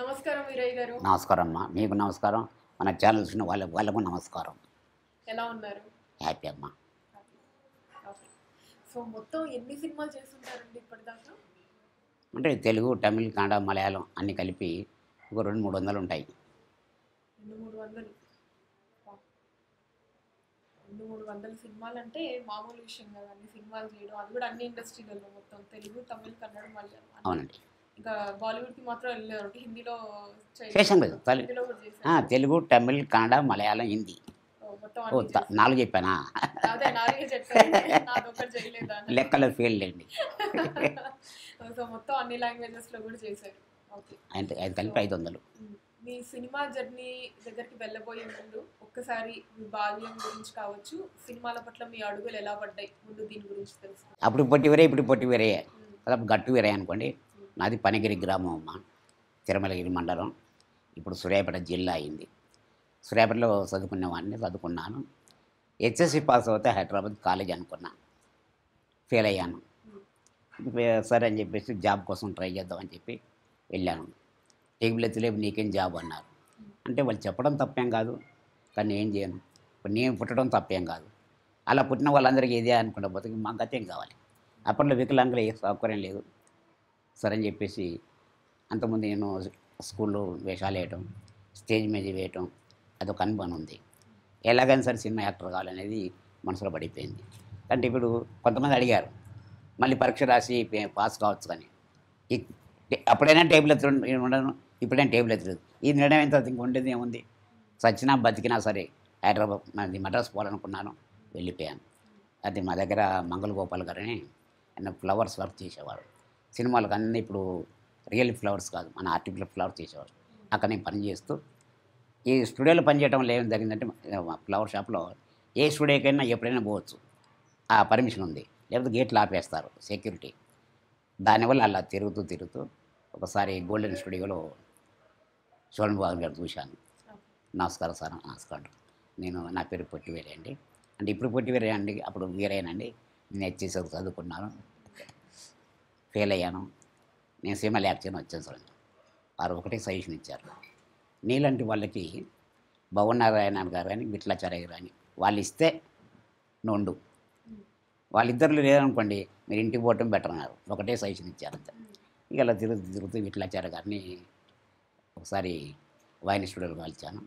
నమస్కారం వీరయ్య గారు. నమస్కారం అమ్మా. మీకు నమస్కారం. మన ఛానల్ చూసిన వాళ్ళకు నమస్కారం. ఎలా ఉన్నారు? హ్యాపీ అమ్మా. సో మొత్తం ఎన్ని సినిమాలు చేస్తుంటారండి ఇప్పటిదాకా? అంటే తెలుగు, తమిళ్, కన్నడ, మలయాళం అన్నీ కలిపి ఒక 200-300 ఉంటాయి. 200-300 సినిమాలు అంటే మామూలు విషయం కదా. అన్ని సినిమాలు చేయడం, అది కూడా అన్ని ఇండస్ట్రీలలో, మొత్తం తెలుగు, తమిళ్, కన్నడ, మలయాళం. అవునండి. ఇంకా బాలీవుడ్కి మాత్రం వెళ్ళారు. హిందీలో చేసాం లేదు. తెలుగు, తమిళ్, కన్నడ, మలయాళం, హిందీ 4 చెప్పానా? లెక్కలో ఫెయిల్ అండి. మొత్తం అన్ని లాంగ్వేజెస్లో కూడా చేశారు. అది కలిపి 500. మీ సినిమా జర్నీ దగ్గరికి వెళ్ళబోయే ముందు ఒక్కసారి మీ బాల్యం గురించి కావచ్చు, సినిమాల పట్ల మీ అడుగులు ఎలా పడ్డాయి, ముందు దీని గురించి తెలుసు. అప్పుడు పొట్టి వీరయ్య, ఇప్పుడు పొట్టి వీరయ్య, అలా గట్టు వీరయ్య అనుకోండి. నాది పనిగిరి గ్రామం అమ్మ, తిరుమలగిరి మండలం, ఇప్పుడు సూర్యాపేట జిల్లా అయింది. సూర్యాపేటలో చదువుకునేవాడిని, చదువుకున్నాను. హెచ్ఎస్సి పాస్ అవుతే హైదరాబాద్ కాలేజ్ అనుకున్నాను, ఫెయిల్ అయ్యాను. సరే అని చెప్పేసి జాబ్ కోసం ట్రై చేద్దామని చెప్పి వెళ్ళాను. టేబుల్ నీకేం జాబ్ అన్నారు అంటే, వాళ్ళు చెప్పడం తప్పేం కాదు, కానీ ఏం చేయను, నేను పుట్టడం తప్పేం కాదు. అలా పుట్టిన వాళ్ళందరికీ ఇదే అనుకున్న పోతే మాకు గతేం కావాలి. అప్పట్లో వికలాంగులు ఏ సౌకర్యం లేదు. సరే అని చెప్పేసి అంతకుముందు నేను స్కూల్లో వేషాలు వేయటం, స్టేజ్ మీద వేయటం, అదొక అనుభవం ఉంది. ఎలాగైనా సరే సినిమా యాక్టర్ కావాలనేది మనసులో పడిపోయింది. అంటే ఇప్పుడు కొంతమంది అడిగారు, మళ్ళీ పరీక్ష రాసి పాస్ కావచ్చు, కానీ అప్పుడైనా టేబుల్ ఎత్తు ఉండను, ఇప్పుడైనా టేబుల్ ఎత్తలేదు. ఈ నిర్ణయం అయిన తర్వాత ఇంక ఉండేది ఏముంది, చచ్చినా బతికినా సరే హైదరాబాద్, నాది మద్రాసు పోవాలనుకున్నాను, వెళ్ళిపోయాను. అది మా దగ్గర మంగళగోపాల్ గారని ఆయన ఫ్లవర్స్ వర్క్ చేసేవాడు సినిమాలకు. అన్నీ ఇప్పుడు రియల్ ఫ్లవర్స్ కాదు, మన ఆర్టిఫిషియల్ ఫ్లవర్స్ చేసేవాడు. అక్కడ నేను పనిచేస్తూ ఈ స్టూడియోలో పనిచేయడం ఏం జరిగిందంటే, ఫ్లవర్ షాప్లో ఏ స్టూడియోకైనా ఎప్పుడైనా పోవచ్చు, ఆ పర్మిషన్ ఉంది, లేకపోతే గేట్లు ఆపేస్తారు సెక్యూరిటీ. దానివల్ల అలా తిరుగుతూ ఒకసారి గోల్డెన్ స్టూడియోలో శోభన్ బాబు గారు చూశాను. నమస్కారం సార్. నమస్కారం, నేను నా పేరు పొట్టి వీరయ్య అండి. అంటే ఇప్పుడు పొట్టి వీరయ్య అండి, అప్పుడు వీరయ్యనండి. నేను హెచ్ఎస్సి చదువుకున్నాను, ఫెయిల్ అయ్యాను. నేను సినిమా యాక్షన్ వచ్చాను సార్. వారు ఒకటే సజెషన్ ఇచ్చారు, నీలాంటి వాళ్ళకి భవనారాయణ గారు కానీ, విఠలాచార్య గారు కానీ వాళ్ళు ఇస్తే నుండు, వాళ్ళిద్దరు లేదనుకోండి మీరు ఇంటికి పోవటం బెటర్ అన్నారు. ఒకటే సజెషన్ ఇచ్చారు అంతే. ఇక అలా తిరుగుతూ విఠలాచార్య గారిని ఒకసారి వాయిని స్టూడియోలో కలిచాను.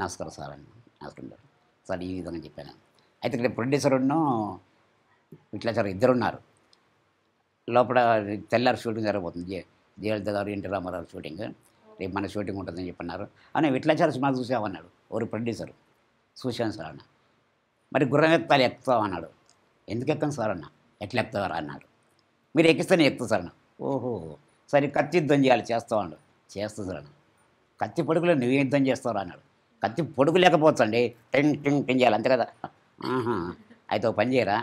నమస్కారం సార్ అని. నమస్కారం సార్, ఈ విధంగా చెప్పాను. అయితే ఇక్కడ ప్రొడ్యూసర్ను విఠలాచార్య ఇద్దరున్నారు. లోపల తెల్లారి షూటింగ్ జరగబోతుంది, జయలలిత గారు, ఎన్టీ రామారావు షూటింగ్, రేపు మన షూటింగ్ ఉంటుందని చెప్పన్నారు. అవునా, విఠలాచార్య సినిమా చూసామన్నాడు ఎవరు ప్రొడ్యూసరు. చూశాను సార్ అన్న. మరి గుర్రం ఎత్తాలి, ఎక్కుతావు అన్నాడు. ఎందుకు ఎక్కను సార్ అన్న. ఎట్లా ఎక్కుతారా అన్నాడు. మీరు ఎక్కిస్తేనే ఎక్కుతా సార్ అన్న. ఓహో సరే, కత్తి యుద్ధం చేయాలి, చేస్తావు అన్నాడు. చేస్తాను సార్ అన్న. కత్తి పొడుగులో నువ్వు యుద్ధం చేస్తావు అన్నాడు. కత్తి పొడుగు లేకపోవచ్చండి, టెంగ్ టెంగ్ టెంగ్ చేయాలి అంతే కదా. అయితే ఒక పని చేయరా,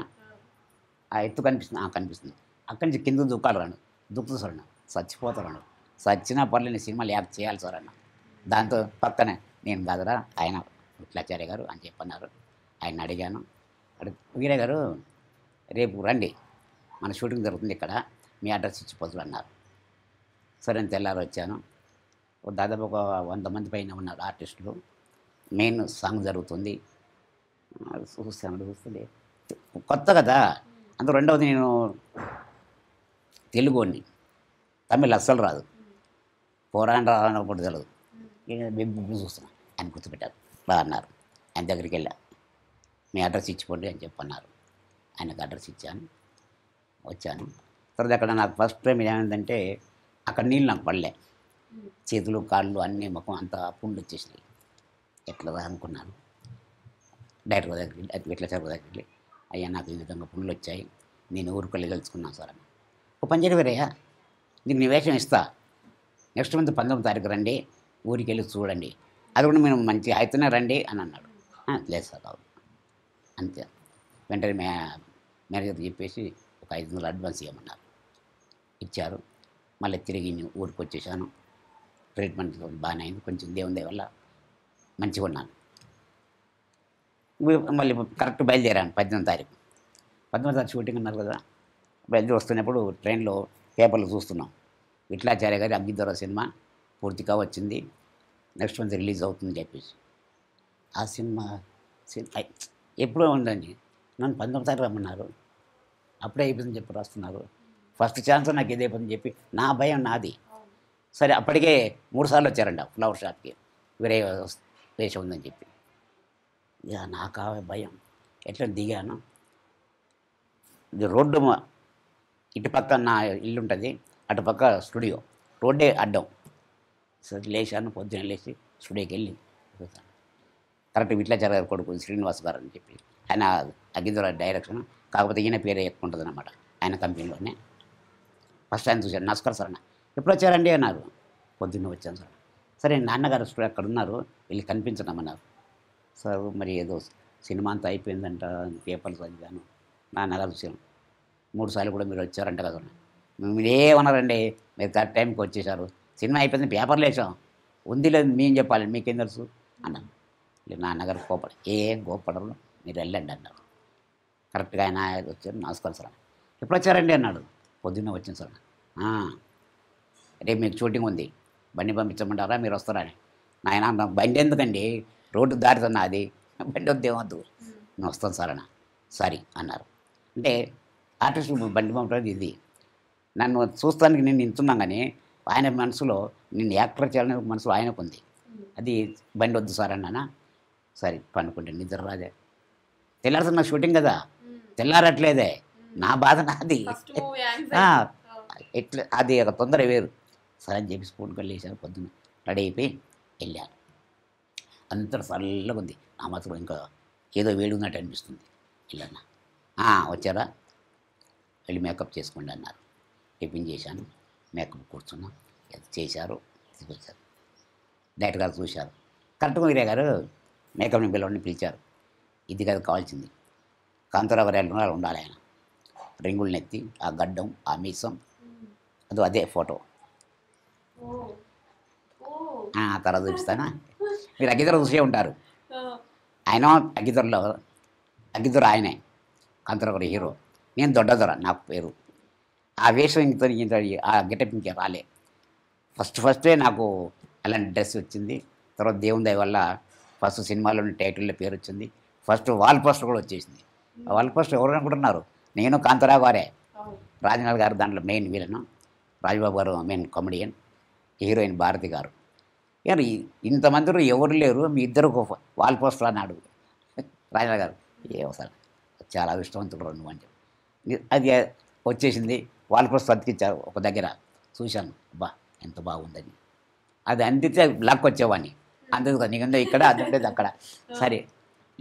ఆ ఎత్తు కనిపిస్తుంది, కనిపిస్తుంది, అక్కడి నుంచి కింద దుఃఖాలు రాను, దుఃఖం సార్ అన్న. చచ్చిపోతాడు, చచ్చినా పర్లేదు, నేను సినిమాలు యాక్ట్ చేయాలి సార్ అన్న. దాంతో పక్కనే నేను కాదురా ఆయన విఠలాచార్య గారు అని చెప్పన్నారు. ఆయన అడిగాను. వీరయ్య గారు రేపు రండి, మన షూటింగ్ జరుగుతుంది ఇక్కడ, మీ అడ్రస్ ఇచ్చిపోతులు అన్నారు. సరే నేను తెల్లారు వచ్చాను. దాదాపు ఒక 100 మంది పైన ఉన్నారు ఆర్టిస్టులు. మెయిన్ సాంగ్ జరుగుతుంది. చూస్తే కొత్త కదా. అందులో రెండవది నేను తెలుగుని, తమిళ్ అస్సలు రాదు, పోరాణ రానప్పుడు తెలియదు. చూస్తున్నాను ఆయన గుర్తుపెట్టారు. రా అన్నారు. ఆయన దగ్గరికి వెళ్ళా, మీ అడ్రస్ ఇచ్చిపోండి అని చెప్పన్నారు. ఆయనకు అడ్రస్ ఇచ్చాను, వచ్చాను. తర్వాత అక్కడ నాకు ఫస్ట్ టైం ఏమైందంటే, అక్కడ నీళ్ళు నాకు పడలే, చేతులు కాళ్ళు అన్నీ ముఖం అంతా పుండ్లు వచ్చేసినాయి. ఎట్లా అనుకున్నాను. డైరెక్టర్ దగ్గరికి వెళ్ళి, విఠలాచార్య దగ్గరికి వెళ్ళి, అయ్యా నాకు ఈ విధంగా పుండ్లు వచ్చాయి, నేను ఊరుకొల్లి తెలుసుకున్నాను సార్ అని. ఓ పంజాబీ వీరయ్యా, నీకు నివేశం ఇస్తా, నెక్స్ట్ మంత్ 19వ తారీఖు రండి, ఊరికి వెళ్ళి చూడండి, అది కూడా మేము మంచి అయితేనే రండి అని అన్నాడు. లేదు సార్ కాదు అంతే. వెంటనే మేనేజర్కి చెప్పేసి ఒక 500 అడ్వాన్స్ ఇవ్వమన్నారు. ఇచ్చారు. మళ్ళీ తిరిగి ఊరికి వచ్చేసాను. ట్రీట్మెంట్ బాగానే అయింది, కొంచెం దేవుని దయ వల్ల మంచిగా ఉన్నాను. మళ్ళీ కరెక్ట్ బయలుదేరాను 18వ తారీఖు. 18వ తారీఖు షూటింగ్ అన్నారు కదా. బయలుదేరి వస్తున్నప్పుడు ట్రైన్లో పేపర్లు చూస్తున్నాం, విఠలాచార్య గారి అగ్గిద్వర సినిమా పూర్తిగా వచ్చింది, నెక్స్ట్ మంత్ రిలీజ్ అవుతుందని చెప్పేసి ఆ సినిమా ఎప్పుడో ఉందండి. నన్ను 19 రమ్మన్నారు, అప్పుడే అయిపోయిందని చెప్పి రాస్తున్నారు, ఫస్ట్ ఛాన్స్ నాకు ఏది అయిపోతుందని చెప్పి నా భయం నాది. సరే అప్పటికే 3 సార్లు వచ్చారండి ఫ్లవర్ షాప్కి, వేరే వేషం ఉందని చెప్పి. ఇక నాకు ఆ భయం ఎట్లా దిగాను. ఇది రోడ్డు, ఇటుపక్క నా ఇల్లు ఉంటుంది, అటుపక్క స్టూడియో, రోడ్డే అడ్డం. సరే లేచాను, పొద్దున లేచి స్టూడియోకి వెళ్ళి చూస్తాను. కరెక్ట్ విఠలాచార్య గారు కొడుకు శ్రీనివాస్ గారు అని చెప్పి, ఆయన అగ్గిద్వర డైరెక్షన్, కాకపోతే ఈయన పేరే ఎక్కువ ఉంటుంది అన్నమాట ఆయన కంపెనీలోనే. ఫస్ట్ ఆయన చూశాను, నమస్కారం సార్ అన్న, ఎప్పుడు వచ్చారండి అన్నారు. పొద్దున్న వచ్చాను సార్. సరే నాన్నగారు స్టూడియో అక్కడ ఉన్నారు, వెళ్ళి కనిపించడమన్నారు. సార్ మరి ఏదో సినిమా అంతా అయిపోయిందంట, పేపర్లు చదివాను, నాన్నగారు చూశాను, 3 సార్లు కూడా మీరు వచ్చారంట కదా. మీరు ఏమన్నారండి, మీరు కరెక్ట్ టైంకి వచ్చేసారు, సినిమా అయిపోయింది, పేపర్లు వేసాం, ఉంది లేదు మేము చెప్పాలి, మీకేం తెలుసు అన్నాను. నాన్నగారు కోపడ ఏం కోపడరు, మీరు వెళ్ళండి అన్నారు. కరెక్ట్గా ఆయన వచ్చారు, నమస్కారం సార్. ఎప్పుడు వచ్చారండి అన్నాడు. పొద్దున్నే వచ్చింది సార్. రేపు మీకు షూటింగ్ ఉంది, బండి పంపించమంటారా, మీరు వస్తారా అని. నాయన బండి ఎందుకండి, రోడ్డు దారుతున్నా, అది బండి వద్దు, ఏమొద్దు, నేను వస్తాను సార్ అన్న. సారీ అన్నారు. అంటే ఆర్టిస్టులు బండి పంపడం ఇది, నన్ను చూస్తానికి నేను నించున్నా కానీ ఆయన మనసులో నేను యాక్టర్ చేయాలని మనసులో ఆయనకు ఉంది. అది బండి వద్దు సార్ అన్నానా. సరే పనుకుంటే నిద్ర రాదే, తెల్లారుతున్న నా షూటింగ్ కదా, తెల్లారట్లేదే, నా బాధ నాది, ఎట్లా అది ఒక తొందర వేరు. సరే అని చెప్పి స్కూల్కి వెళ్ళేసాను, పొద్దున్న రెడీ అయిపోయి వెళ్ళాను. అంతా చల్లగా ఉంది, నా మాత్రం ఇంకా ఏదో వేడి ఉన్నట్టు అనిపిస్తుంది. వెళ్ళన్నా, వచ్చారా, వెళ్ళి మేకప్ చేసుకోండి అన్నారు. టిఫిన్ చేశాను, మేకప్ కూర్చున్నా, చేశారు, తీసుకొచ్చారు. డైరెక్ట్ గారు చూశారు, కరెక్ట్గా వీరయ్య గారు మేకప్ని పిల్లవాడిని పిలిచారు. ఇది కదా కావాల్సింది, కాంతారావు గారు ఉండాలి, ఆయన రింగులు నెత్తి, ఆ గడ్డం, ఆ మీసం, అది అదే ఫోటో. తర్వాత చూపిస్తానా, మీరు అగ్గిద్వర చూసే ఉంటారు, ఆయన అగ్గిద్వర ఆయనే, కాంతారావు గారు హీరో, నేను దొడ్డదొర నాకు పేరు. ఆ వేషం ఇంత ఆ గెటప్ ఇంకే రాలే. ఫస్టే నాకు అలాంటి డ్రెస్ వచ్చింది. తర్వాత దేవుని దయ వల్ల ఫస్ట్ సినిమాలోని టైటిల్లో పేరు వచ్చింది. ఫస్ట్ వాల్ పోస్టర్ కూడా వచ్చేసింది. వాల్ పోస్టర్ ఎవరు అనుకుంటున్నారు, నేను కాంతారావు గారే, రాజనాథ్ గారు దాంట్లో మెయిన్ విలన్, రాజబాబు గారు మెయిన్ కామెడియన్, హీరోయిన్ భారతి గారు. కానీ ఇంతమంది ఎవరు లేరు, మీ ఇద్దరు వాల్ పోస్టర్ అన్నాడు రాజనాథ్ గారు. ఏసారి చాలా ఇష్టవంతుడు రెండు అని చెప్పి అది వచ్చేసింది. వాల్ పోస్టర్ అతికిచ్చారు ఒక దగ్గర, చూశాను, అబ్బా ఎంత బాగుందని. అది అందితే లాక్ వచ్చేవాడిని, అంతే కదా, నీకుందో ఇక్కడ అది ఉండేది అక్కడ. సరే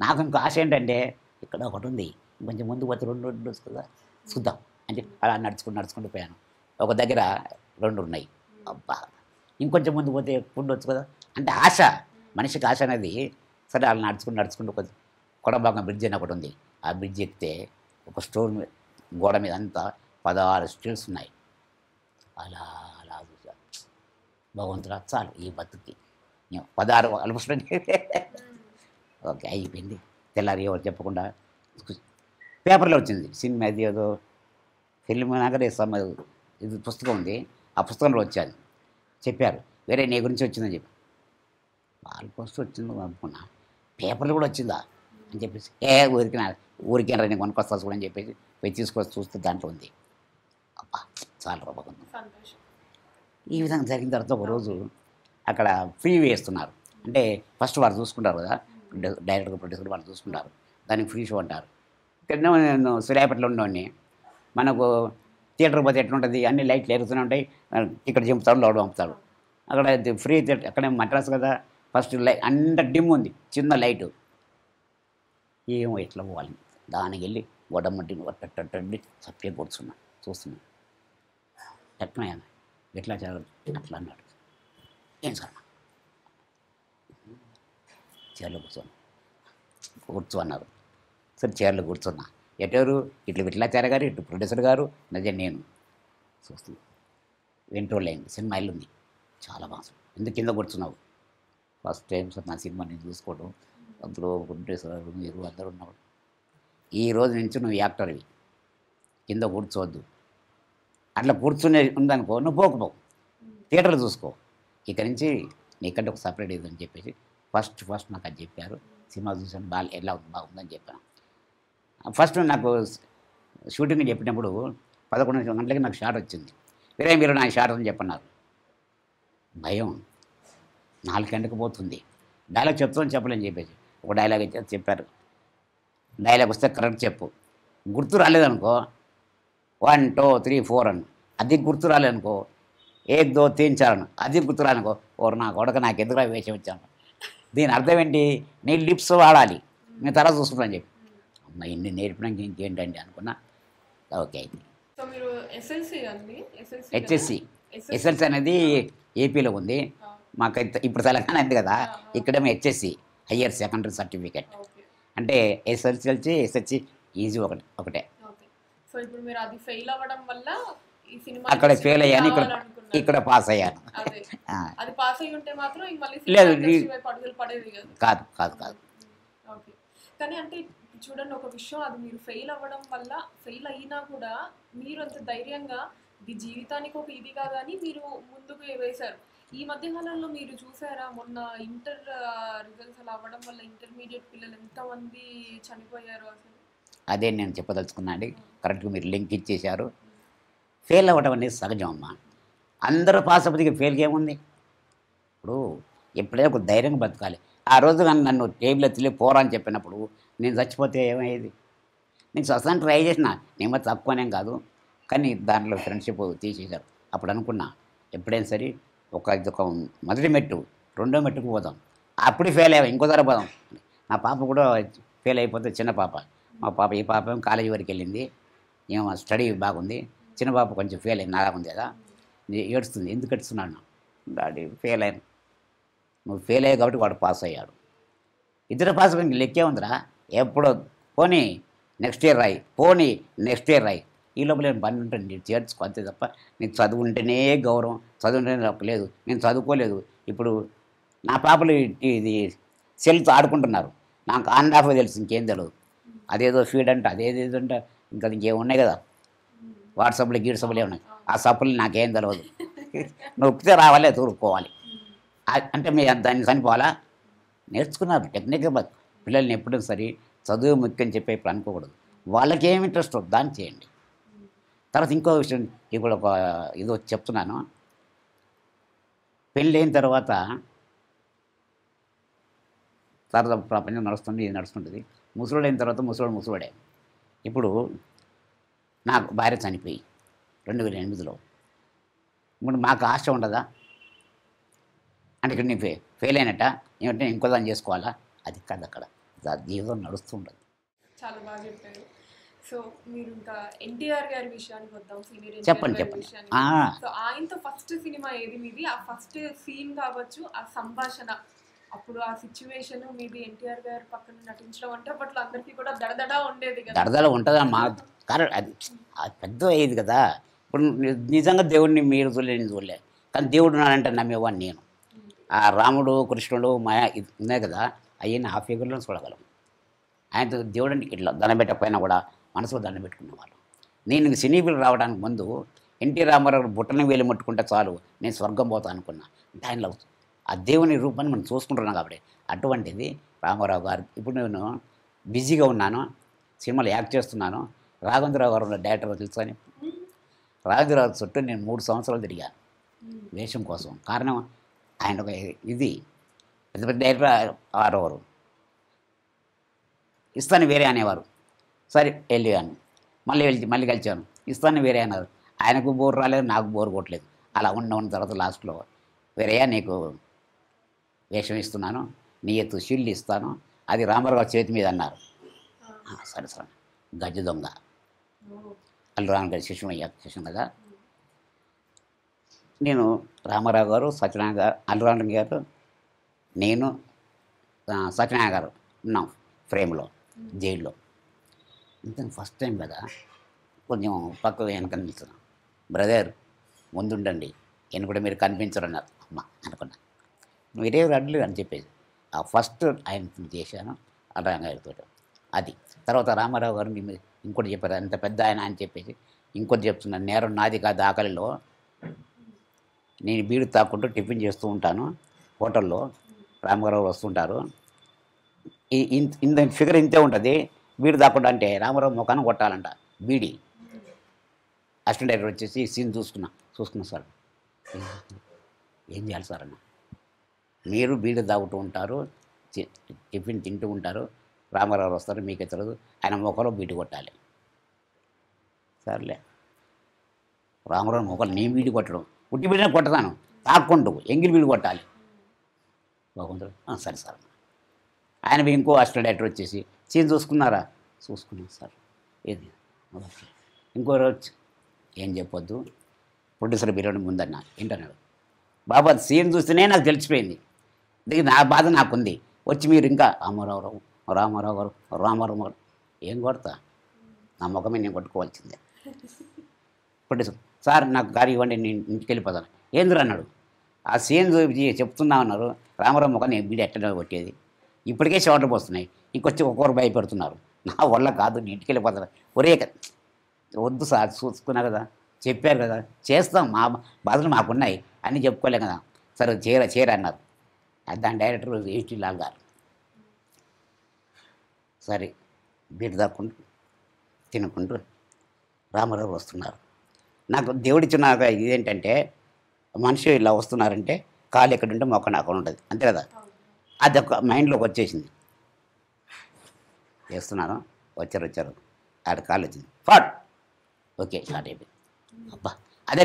నాకు ఇంకో ఆశ ఏంటంటే, ఇక్కడ ఒకటి ఉంది, కొంచెం ముందు పోతే 2 కదా చూద్దాం అంటే అలా నడుచుకుంటూ పోయాను. ఒక దగ్గర 2 ఉన్నాయి, అబ్బా ఇంకొంచెం ముందు పోతే ఫుడ్ వచ్చు కదా అంటే ఆశ, మనిషికి ఆశ అనేది. సరే అలా నడుచుకుంటూ కొడంబాగం బ్రిడ్జ్ అని ఒకటి ఉంది, ఆ బ్రిడ్జ్ ఎక్కితే ఒక స్టోర్ గోడ మీద అంతా 16 స్టీల్స్ ఉన్నాయి. అలా అలా చూసా, భగవంతుడు చాలు ఈ బతుకి, 16 ఆల్మోస్ట్ ఓకే అయిపోయింది. తెల్లారి ఎవరు చెప్పకుండా పేపర్లో వచ్చింది సినిమా, అది ఏదో ఫిల్మ్ నాగరే ఇది పుస్తకం ఉంది, ఆ పుస్తకంలో వచ్చాను. చెప్పారు వేరే నీ గురించి వచ్చిందని చెప్పి, వాళ్ళ పోస్ట్ వచ్చిందో అనుకున్నా, పేపర్లు కూడా వచ్చిందా అని చెప్పేసి, ఊరికే రా నేను కొనుక్కొస్తాను కూడా అని చెప్పేసి పోయి తీసుకొచ్చి చూస్తే దాంట్లో ఉంది. అబ్బా చాలా బాగుంది. ఈ విధంగా జరిగిన తర్వాత ఒకరోజు అక్కడ ఫ్రీ వేస్తున్నారు, అంటే ఫస్ట్ వారు చూసుకుంటారు కదా, డైరెక్ట్గా ప్రొడ్యూసర్ వాళ్ళు చూసుకుంటారు, దానికి ఫ్రీ షో అంటారు. తిన్నా నేను సూర్యాపేటలో ఉండేవాడిని, మనకు థియేటర్ పోతే ఎట్లుంటుంది, అన్ని లైట్లు ఎరుగుతూనే ఉంటాయి, ఇక్కడ చింపుతాడు లోడ్ పంపుతాడు. అక్కడ ఫ్రీ థియేటర్, అక్కడే మద్రాస్ కదా, ఫస్ట్ లైట్ అంత డిమ్ ఉంది, చిన్న లైటు, ఏమో ఎట్లా పోవాలి, దానికి వెళ్ళి గొడమట్టి అట్టండి సప్లై కూర్చున్నా చూస్తున్నాను. ఎట్లా ఎట్లా చదవదు అట్లా అన్నాడు. ఏం సార్ చీరలో కూర్చో అన్నారు. సరే చీరలో కూర్చున్నా, ఎటెవరు ఇట్లు విఠలాచార్య గారు, ఇటు ప్రొడ్యూసర్ గారు, నిజం నేను చూస్తున్నా. వెంట్రోళ్ళైంది సినిమా ఉంది, చాలా బాగుంది, ఎందుకు కింద కూర్చున్నావు, ఫస్ట్ టైం సార్ నా సినిమా నేను చూసుకోవడం, అందులో ప్రొడ్యూసర్ గారు మీరు అందరూ ఉన్నవాడు, ఈ రోజు నుంచి నువ్వు యాక్టర్వి, కింద కూర్చోవద్దు, అట్లా కూర్చునే ఉందనుకో నువ్వు పోకపోవు, థియేటర్లు చూసుకో, ఇక్కడి నుంచి నీకంటే ఒక సపరేట్ ఇది అని చెప్పేసి ఫస్ట్ నాకు అది చెప్పారు. సినిమా చూసాను, ఎలా బాగుందని చెప్పాను. ఫస్ట్ నాకు షూటింగ్ చెప్పినప్పుడు 11 గంటలకి నాకు షాట్ వచ్చింది. వేరే మీరు నా షాట్ అని చెప్పన్నారు. భయం, 4 గంటలకు పోతుంది, డైలాగ్ చెప్తామని చెప్పలేని చెప్పేసి ఒక డైలాగ్ అయితే చెప్పారు. డైలాగ్ వస్తే కరెక్ట్ చెప్పు, గుర్తు రాలేదనుకో 1 2 3 4 అను. అది గుర్తు రాలేదనుకో 1 2 3 4 అను. అది గుర్తు రాలనుకో ఓరు నా కొడక నాకు ఎదురుగా వేసి వచ్చాను. దీని అర్థం ఏంటి? నీ లిప్స్ వాడాలి, నేను తర్వాత చూసుకుంటాను చెప్పి అమ్మ ఇన్ని నేర్పడానికి ఇంకేంటండి అనుకున్నా. ఓకే అయితే హెచ్ఎస్సి ఎస్ఎల్సి అనేది ఏపీలో ఉంది, మాకైతే ఇప్పుడు తెలంగాణ అయింది కదా. ఇక్కడేమో హెచ్ఎస్సి హయ్యర్ సెకండరీ సర్టిఫికేట్, అంటే ఎస్ఎల్సి ఎస్ఎస్సి ఈజీ ఒకటే. అక్కడ ఫెయిల్ అయ్యాను, ఇక్కడ పాస్ అయ్యాను. లేదు కాదు కాదు కాదు చూడండి, ఒక విషయం అది మీరు ఫెయిల్ అవ్వడం వల్ల, ఫెయిల్ అయినా కూడా మీరు అంత ధైర్యంగా ఇది జీవితానికి ఒక ఇది కాదని మీరు ముందుకు వేశారు. ఈ మధ్యకాలంలో మీరు చూసారా, మొన్న ఇంటర్ రిజల్ట్స్ అలా అవ్వడం వల్ల ఇంటర్మీడియట్ పిల్లలు ఎంతమంది చనిపోయారు అసలు? అదే నేను చెప్పదలుచుకున్నా అండి, కరెక్ట్గా మీరు లింక్ ఇచ్చేశారు. ఫెయిల్ అవ్వడం అనేది సహజం అమ్మా, అందరూ పాస్ అవ్వడానికి ఫెయిల్గా ఏముంది? ఇప్పుడు ఎప్పుడైనా ఒక ధైర్యంగా బ్రతకాలి. ఆ రోజు కానీ నన్ను టేబుల్ ఎత్తులే పోరా అని చెప్పినప్పుడు నేను చచ్చిపోతే ఏమయ్యేది? నేను స్వసాన్ని ట్రై చేసిన, నేమో తక్కువనేం కాదు, కానీ దాంట్లో ఫ్రెండ్షిప్ తీసేశారు. అప్పుడు అనుకున్నా ఎప్పుడైనా సరే ఒక మొదటి మెట్టు, రెండో మెట్టుకు పోదాం, అప్పుడు ఫెయిల్ అయ్యాం ఇంకోసారి పోదాం. నా పాప కూడా ఫెయిల్ అయిపోతే, చిన్న పాప, మా పాప ఈ పాప ఏమో కాలేజీ వరకు వెళ్ళింది, ఏమో స్టడీ బాగుంది. చిన్న పాప కొంచెం ఫెయిల్ అయింది, నాలా ఉంది కదా, ఏడుస్తుంది. ఎందుకు ఏడుస్తున్నాను? డాడీ ఫెయిల్ అయిన, నువ్వు ఫెయిల్ అయ్యావు కాబట్టి వాడు పాస్ అయ్యాడు, ఇద్దరు పాస్ అయ్యి లెక్కే ఉందిరా, ఎప్పుడో పోనీ నెక్స్ట్ ఇయర్ రాయి, పోనీ నెక్స్ట్ ఇయర్ రాయి, ఈ లోపల నేను పని ఉంటాను, నేను చేర్చుకో అంతే తప్ప నేను చదువుకుంటేనే గౌరవం, చదువుకుంటేనే లేదు, నేను చదువుకోలేదు. ఇప్పుడు నా పాపలు ఇది సెల్తో ఆడుకుంటున్నారు, నాకు ఆన్ ఆఫ్ తెలుసు, ఇంకేం తెలియదు. అదేదో ఫీడ్ అంట, అదేదేదో అంట, ఇంకా ఇంకేమున్నాయి కదా వాట్సాప్లో గీడ్సాప్లే ఉన్నాయి, ఆ సప్పులు నాకేం తెలియదు. నొక్కితే రావాలే, తూరుకోవాలి, అంటే మీ దాన్ని చనిపోవాలా? నేర్చుకున్నారు టెక్నిక్గా బట్ పిల్లల్ని ఎప్పుడూ సరే చదువు ముఖ్యం చెప్పి ఇప్పుడు అనుకోకూడదు. వాళ్ళకి ఏమి ఇంట్రెస్ట్ దాన్ని చేయండి. తర్వాత ఇంకో విషయం ఇప్పుడు ఒక ఇది చెప్తున్నాను, పెళ్ళి అయిన తర్వాత తర్వాత ప్రపంచం నడుస్తుంది, ఇది నడుస్తుంటుంది. ముసలోడు అయిన తర్వాత ముసలోడే. ఇప్పుడు నాకు భార్య చనిపోయి 2008లో, ఇప్పుడు మాకు ఆశ ఉండదా? అంటే ఇక్కడ నేను ఫెయిల్ అయినట్ట, ఏమంటే ఇంకో దాన్ని చేసుకోవాలా? అది కాదు, అక్కడ జీవితం నడుస్తూ ఉండదు. చాలా బాగా చెప్పారు. సో మీరు ఇంకా ఎన్టీఆర్ గారి విషయానికి వద్దాం, సీనియర్ చెప్పండి. సో ఆయనతో ఫస్ట్ సినిమా ఏది మీది? ఆ ఫస్ట్ సీన్ కావచ్చు, ఆ సంభాషణ, అప్పుడు ఆ సిచ్యువేషన్ మీది ఎన్టీఆర్ గారి పక్కన నటించడం అంటే అప్పట్లో అందరికీ కూడా దడదడా ఉండేది కదా. దడదడ ఉంటుందా? మా కారణం అది పెద్ద అయ్యేది కదా. ఇప్పుడు నిజంగా దేవుడిని మీరు చూడలేని చూడలే, కానీ దేవుడు నానంటే నమ్మేవాడిని నేను. ఆ రాముడు కృష్ణుడు మాయా ఉన్నాయి కదా, అయ్యని ఆ ఫిగర్లను చూడగలం. ఆయనతో దేవుడిని ఇట్లా దండం పెట్టకపోయినా కూడా మనసులో దండం పెట్టుకునేవాళ్ళం. నేను సినీ ఫీల్డ్ రావడానికి ముందు ఎన్టీ రామారావు బుట్టని వేలు ముట్టుకుంటే చాలు నేను స్వర్గం పోతా అనుకున్నా. అంటే ఆయనలో ఆ దేవుని రూపాన్ని మనం చూసుకుంటున్నాం కాబట్టి. అటువంటిది రామారావు గారు. ఇప్పుడు నేను బిజీగా ఉన్నాను, సినిమాలు యాక్ట్ చేస్తున్నాను. రాఘవేంద్రరావు గారు డైరెక్టర్ తెలుసుకొని రాఘవేంద్రరావు చుట్టూ నేను 3 సంవత్సరాలు తిరిగాను వేషం కోసం. కారణం ఆయన ఇది పెద్ద పెద్ద డైరెక్టర్ ఆడేవారు, ఇస్తాను వేరే అనేవారు. సరే వెళ్ళాను, మళ్ళీ కలిసాను, ఇస్తాను వేరే అన్నారు. ఆయనకు బోర్ రాలేదు, నాకు బోర్ కొట్టలేదు. అలా ఉన్న తర్వాత లాస్ట్లో వేరేయా నీకు వేషం ఇస్తున్నాను, నీ ఎత్తు షీల్డ్ ఇస్తాను, అది రామారావు చేతి మీద అన్నారు. సరే సరే గజ దొంగ అల్లు రామ్ గారి శిష్యం కదా నేను. రామారావు గారు, సత్యనారాయణ గారు, అల్లురామరావు గారు, నేను సత్యనారాయణ గారు ఉన్నాం ఫ్రేమ్లో, జైల్లో. ఇంత ఫస్ట్ టైం కదా, కొంచెం పక్క వెనక నిలుస్తున్నాం. బ్రదర్ ముందుండండి, నేను కూడా మీరు కనిపించరు అన్నారు. అమ్మ అనుకున్నా మీరే రడ్లు అని చెప్పేసి ఆ ఫస్ట్ ఆయన చేశాను అల్లురామ గారితో. అది తర్వాత రామారావు గారు ఇంకోటి చెప్పారు, అంత పెద్ద ఆయన అని చెప్పేసి ఇంకోటి చెప్తున్నాను, నేరం నాది కాదు ఆకలిలో నేను బీడు తాక్కుంటూ టిఫిన్ చేస్తూ ఉంటాను హోటల్లో. రామారావు వస్తుంటారు, ఇంత ఫిగర్ ఇంతే ఉంటుంది, బీడు తాకుండా అంటే రామారావు ముఖాన్ని కొట్టాలంట బీడి. అసిస్టెంట్ డైరెక్టర్ వచ్చేసి సీన్ చూసుకున్నా సార్, ఏం చేయాలి సార్ అన్న, మీరు బీడు తాగుతూ ఉంటారు, టిఫిన్ తింటూ ఉంటారు, రామారావు వస్తారు, మీకే తెలియదు, ఆయన ముఖంలో బీడి కొట్టాలి. సర్లే రామారావు ముఖాలు నేను బీడి కొట్టడం, ఉట్టి బీడిని కొట్టదాను, తాక్కుంటూ ఎంగిలి బీడి కొట్టాలి. బాగుంటారు సరే సార్. ఆయన ఇంకో అసిస్టెంట్ డైరెక్టర్ వచ్చేసి సీన్ చూసుకున్నారా, చూసుకున్నాను సార్, ఏది ఇంకో రోజు ఏం చెప్పొద్దు, ప్రొడ్యూసర్ బిర్యానీ ముందన్నాడు. ఏంటన్నాడు, బాబా సీన్ చూస్తేనే నాకు తెలిసిపోయింది, ఇది నా బాధ నాకుంది, వచ్చి మీరు ఇంకా రామారావు రామారావు గారు రామారావు గారు ఏం కొడతా, నా ముఖమే నేను కొట్టుకోవాల్సిందే. ప్రొడ్యూసర్ సార్ నాకు గారి ఇవ్వండి, నేను ఇంటికి వెళ్ళిపోతాను. ఏంద్రా అన్నాడు, ఆ సీన్ చూపించి చెప్తున్నా అన్నారు, రామారావు ముఖాన్ని వీడు ఎట్ట కొట్టేది, ఇప్పటికే షార్ట్లు పోస్తున్నాయి, ఇంకొచ్చి ఒక్కొక్కరు భయపెడుతున్నారు, నా వల్ల కాదు, నేను ఇంటికి వెళ్ళిపోతాను. ఒరే వద్దు సార్, చూసుకున్నా కదా, చెప్పారు కదా, చేస్తాం, మా బాధలు మాకున్నాయి అని చెప్పుకోలే కదా సరే చేయరా అన్నారు. దాని డైరెక్టర్ ఏటి లాల్ గారు, సరే బీడు తాక్కుంటూ తినుకుంటూ రామారావు వస్తున్నారు. నాకు దేవుడిచ్చిన ఇదేంటంటే మనిషి ఇలా వస్తున్నారంటే కాలు ఎక్కడుంటే మొక్క నాకు ఉంటుంది అంతే కదా, అది ఒక మైండ్లోకి వచ్చేసింది. చేస్తున్నాను, వచ్చారు ఆడ కాలు వచ్చింది, ఫాట్ ఓకే స్టార్ట్ అయిపోయింది. అబ్బా అదే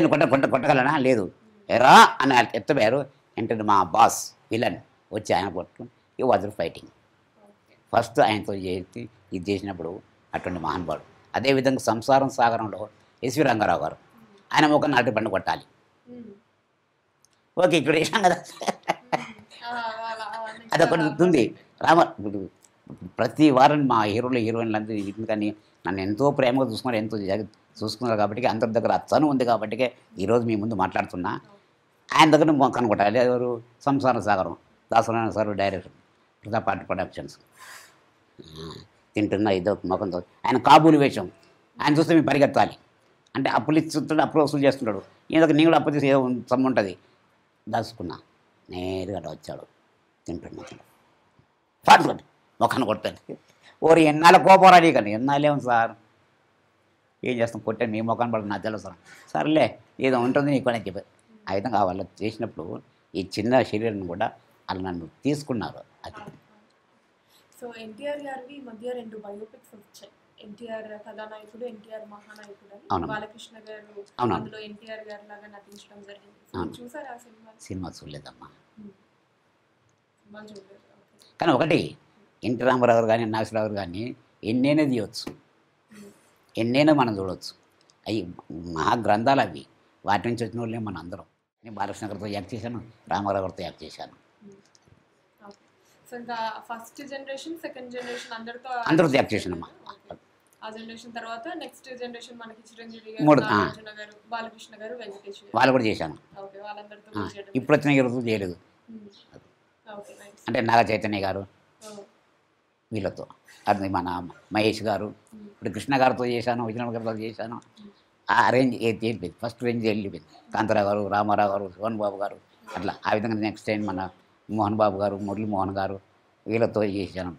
కొట్టగలనా లేదు, ఎరా అని ఎత్తపోయారు. ఏంటంటే మా బాస్ విలన్ వచ్చి ఆయన కొట్టుకుని ఈ వాజ్ ఫైటింగ్. ఫస్ట్ ఆయనతో చేసి ఇది చేసినప్పుడు అటువంటి మహానుభావుడు. అదేవిధంగా సంసారం సాగరంలో ఎస్వి రంగారావు గారు, ఆయన ఒక నాటి పండు కొట్టాలి. ఓకే ఇక్కడ వేసాం కదా, అదొకటి ఉంది. ప్రతి వారం మా హీరోలు హీరోయిన్లు అందరూ కానీ నన్ను ఎంతో ప్రేమగా చూసుకున్నారు, ఎంతో చూసుకున్నారు కాబట్టి అందరి దగ్గర అచ్చను ఉంది కాబట్టి ఈరోజు మీ ముందు మాట్లాడుతున్నా. ఆయన దగ్గర కనుగొట్టాలి ఎవరు, సంసార సాగరం Dasanarayana sir director, Pratap art productions. తింటున్నా ఇదో ముఖంతో ఆయన కాబూలు వేషం, ఆయన చూస్తే మేము పరిగెత్తాలి అంటే అప్పులు ఇచ్చుతాడు, అప్పులు వసూలు చేస్తున్నాడు, ఈ దగ్గర నేను కూడా అప్పు తీసి ఏదో సమ్ము ఉంటుంది. దాచుకున్నా నేరుగా వచ్చాడు, తింటున్నా పాటుకోండి ముఖాన్ని కొట్టాను. ఓరి ఎన్నాళ్ళ కోపరాని కానీ ఎన్నాళ్ళేమో సార్, ఏం చేస్తాం కొట్టాను మీ ముఖాన్ని పడుతుంది నాకు తెలుస్తాను. సరేలే ఏదో ఉంటుంది నీకు అని చెప్పారు. ఆ విధంగా వాళ్ళు చేసినప్పుడు ఈ చిన్న శరీరం కూడా వాళ్ళు నన్ను తీసుకున్నారు. అది సో ఎన్టీఆర్ గారికి ఈ మధ్య రెండు బయోపిక్స్ వచ్చాయి, ఎన్టీఆర్ కథానాయకుడు, ఎన్టీఆర్ మహానాయకుడు అని బాలకృష్ణ గారు, అందులో ఎన్టీఆర్ గారు లాగా నటించడం జరిగింది. చూసారా సినిమా? సినిమా చూడలేదమ్మా. కానీ ఒకటి ఎన్టీ రామారావు గారు కానీ నాగేశ్వరరావు గారు కానీ ఎన్నైనా తీయవచ్చు, ఎన్నైనా మనం చూడవచ్చు, అవి మహా గ్రంథాలు. అవి వాటి నుంచి వచ్చిన వాళ్ళే మన అందరం. నేను బాలకృష్ణ గారితో యాక్ట్ చేశాను, రామారావు గారితో యాక్ట్ చేశాను. ఫస్ట్ జనరేషన్ సెకండ్ జనరేషన్ అందరితో యాక్ట్ చేశాను. వాళ్ళు కూడా చేశాను, ఇప్పుడు వచ్చిన హీరోతో చేయలేదు అంటే నాగ చైతన్య గారు వీళ్ళతో, అది మన మహేష్ గారు, ఇప్పుడు కృష్ణ గారితో చేశాను, విజయనగరం గారితో చేశాను. ఆ రేంజ్ వెళ్ళిపోయింది, ఫస్ట్ రేంజ్ వెళ్ళిపోయింది. కాంతారావు గారు, రామారావు గారు, శోభన్ బాబు గారు, అట్లా ఆ విధంగా. నెక్స్ట్ టైం మన మోహన్ బాబు గారు, మురళీ మోహన్ గారు, వీళ్ళతో చేశాను.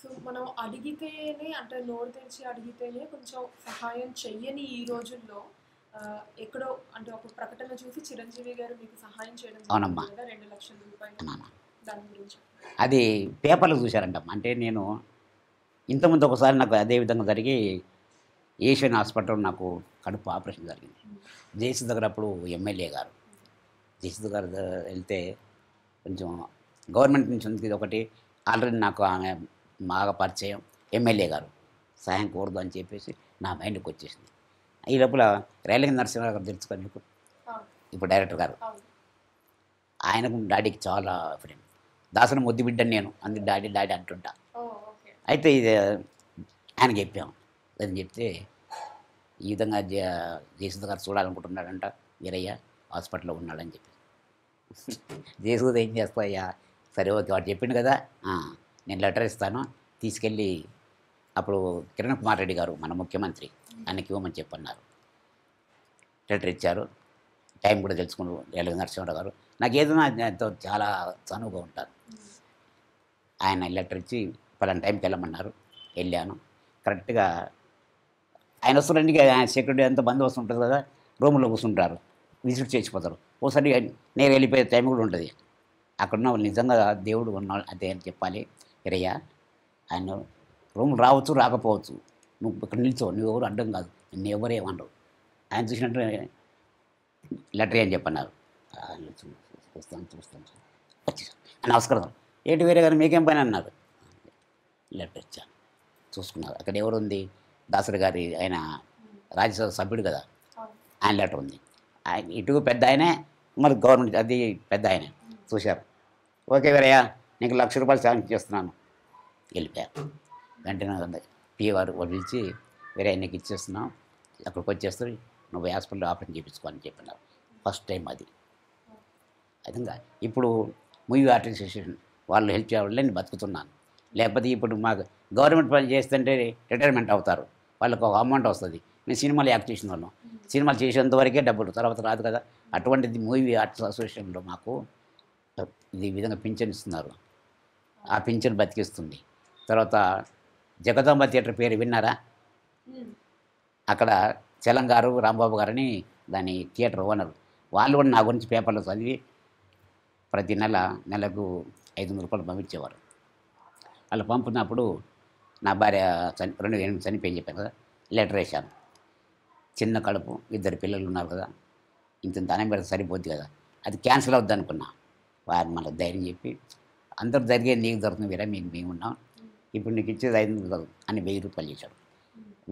సో మనం అడిగితేనే అంటే నోరు తెచ్చి అడిగితేనే కొంచెం సహాయం చెయ్యని ఈ రోజుల్లో ఎక్కడో అంటే ఒక ప్రకటన చూసి చిరంజీవి గారు మీకు సహాయం చేయడం. అవునమ్మా, 2,00,000 రూపాయలు దాని గురించి అది పేపర్లు చూశారంటమ్మ. అంటే నేను ఇంతకుముందు ఒకసారి నాకు అదేవిధంగా జరిగి ఏషియన్ హాస్పిటల్ నాకు కడుపు ఆపరేషన్ జరిగింది. జేసీ దగ్గర అప్పుడు ఎమ్మెల్యే గారు, జేసీ దగ్గర వెళ్తే కొంచెం గవర్నమెంట్ నుంచి ఉంది ఒకటి, ఆల్రెడీ నాకు ఆమె బాగా పరిచయం, ఎమ్మెల్యే గారు సాయం కోరదు అని చెప్పేసి నా మైండ్కి వచ్చేసింది. ఈ లోపల రైలింగ నరసింహారావు గారు తెలుసుకొని ఇప్పుడు డైరెక్టర్ గారు, ఆయనకు డాడీకి చాలా ఫ్రెండ్, దాసన ముద్దు బిడ్డను నేను అందుకు డాడీ డాడీ అంటుంటా. అయితే ఇది ఆయన చెప్పాము, అని చెప్తే ఈ విధంగా జయసుధ గారు చూడాలనుకుంటున్నాడంట, వీరయ్య హాస్పిటల్లో ఉన్నాడని చెప్పి. జయసుధ ఏం చేస్తాయ్యా, సరే ఓకే వాడు చెప్పిండు కదా, నేను లెటర్ ఇస్తాను తీసుకెళ్ళి, అప్పుడు కిరణ్ కుమార్ రెడ్డి గారు మన ముఖ్యమంత్రి, ఆయనకి ఇవ్వమని చెప్పన్నారు. లెటర్ ఇచ్చారు. టైం కూడా తెలుసుకుంటూ ఎల్లు నరసింహరావు గారు నాకు ఏదైనా ఎంతో చాలా చనువుగా ఉంటారు. ఆయన లెటర్ ఇచ్చి పలానా టైంకి వెళ్ళమన్నారు, వెళ్ళాను. కరెక్ట్గా ఆయన వస్తున్నట్టుగా ఆయన సెక్యూరిటీ ఎంత మంది వస్తుంటారు కదా, రూమ్లో కూర్చుంటారు, విజిట్ చేసిపోతారు. ఒకసారి నేను వెళ్ళిపోయే టైం కూడా ఉంటుంది. అక్కడున్న వాళ్ళు నిజంగా దేవుడు ఉన్నాడు అదే అని చెప్పాలి. ఇరయ్య ఆయన రూమ్ రావచ్చు రాకపోవచ్చు, నువ్వు ఇక్కడ నిల్చో, నువ్వెవరు అడ్డం కాదు, నిన్ను ఎవరు ఏమన్నారు. ఆయన చూసినట్టు లెటర్ అని చెప్పన్నారు. చూస్తాను చూస్తాను వచ్చేసాను. నమస్కారం ఏంటి వేరే గారు, మీకేం పని అన్నారు. లెటర్ ఇచ్చాను, చూసుకున్నారు. అక్కడ ఎవరు ఉంది, దాసరి గారి ఆయన రాజ్యసభ సభ్యుడు కదా, ఆయన లెటర్ ఉంది. ఆయన ఇటు పెద్ద ఆయనే, మరి గవర్నమెంట్ అది పెద్ద ఆయనే. చూశారు, ఓకే వీరయ్య నీకు ₹1,00,000 శాంక్షన్ చేస్తున్నాను. వెళ్ళిపోయారు. వెంటనే పిఏవారు వదిలించి వీరయ్య నీకు ఇచ్చేస్తున్నాం, అక్కడికి వచ్చేస్తే నువ్వు హాస్పిటల్లో ఆపరేషన్ చేయించుకోవాలని చెప్పినారు. ఫస్ట్ టైం అది అదంగా. ఇప్పుడు మూవీ ఆర్టిస్టేషన్ వాళ్ళు హెల్ప్ చేయాలి, నేను బతుకుతున్నాను. లేకపోతే ఇప్పుడు మాకు గవర్నమెంట్ పని చేస్తుంటే రిటైర్మెంట్ అవుతారు, వాళ్ళకు ఒక అమౌంట్ వస్తుంది. మేము సినిమాలు యాక్ట్ చేసిన వాళ్ళం, సినిమాలు చేసేంతవరకే డబ్బులు, తర్వాత రాదు కదా. అటువంటిది మూవీ ఆర్టిస్ట్ అసోసియేషన్లో మాకు ఇది ఈ విధంగా పింఛన్ ఇస్తున్నారు. ఆ పింఛన్ బతికిస్తుంది. తర్వాత జగదాంబ థియేటర్ పేరు విన్నారా, అక్కడ చలం గారు రాంబాబు గారని దాని థియేటర్ ఓనరు. వాళ్ళు కూడా నా గురించి పేపర్లో చదివి ప్రతి నెల నెలకు ₹500 పంపించేవారు. వాళ్ళు పంపుతున్నప్పుడు నా భార్య 2008 చనిపోయి చెప్పాను కదా, లెటర్ వేశాను. చిన్న కడుపు, ఇద్దరు పిల్లలు ఉన్నారు కదా, ఇంత అన్నం పెడితే సరిపోద్ది కదా, అది క్యాన్సిల్ అవుద్ది అనుకున్నా. వారు మన ధైర్యం చెప్పి అందరు జరిగేది నీకు దొరుకుతుంది వీరా, మీకు మేము ఉన్నాం, ఇప్పుడు నీకు ఇచ్చేది ₹500 అని ₹1,000 చేశాడు.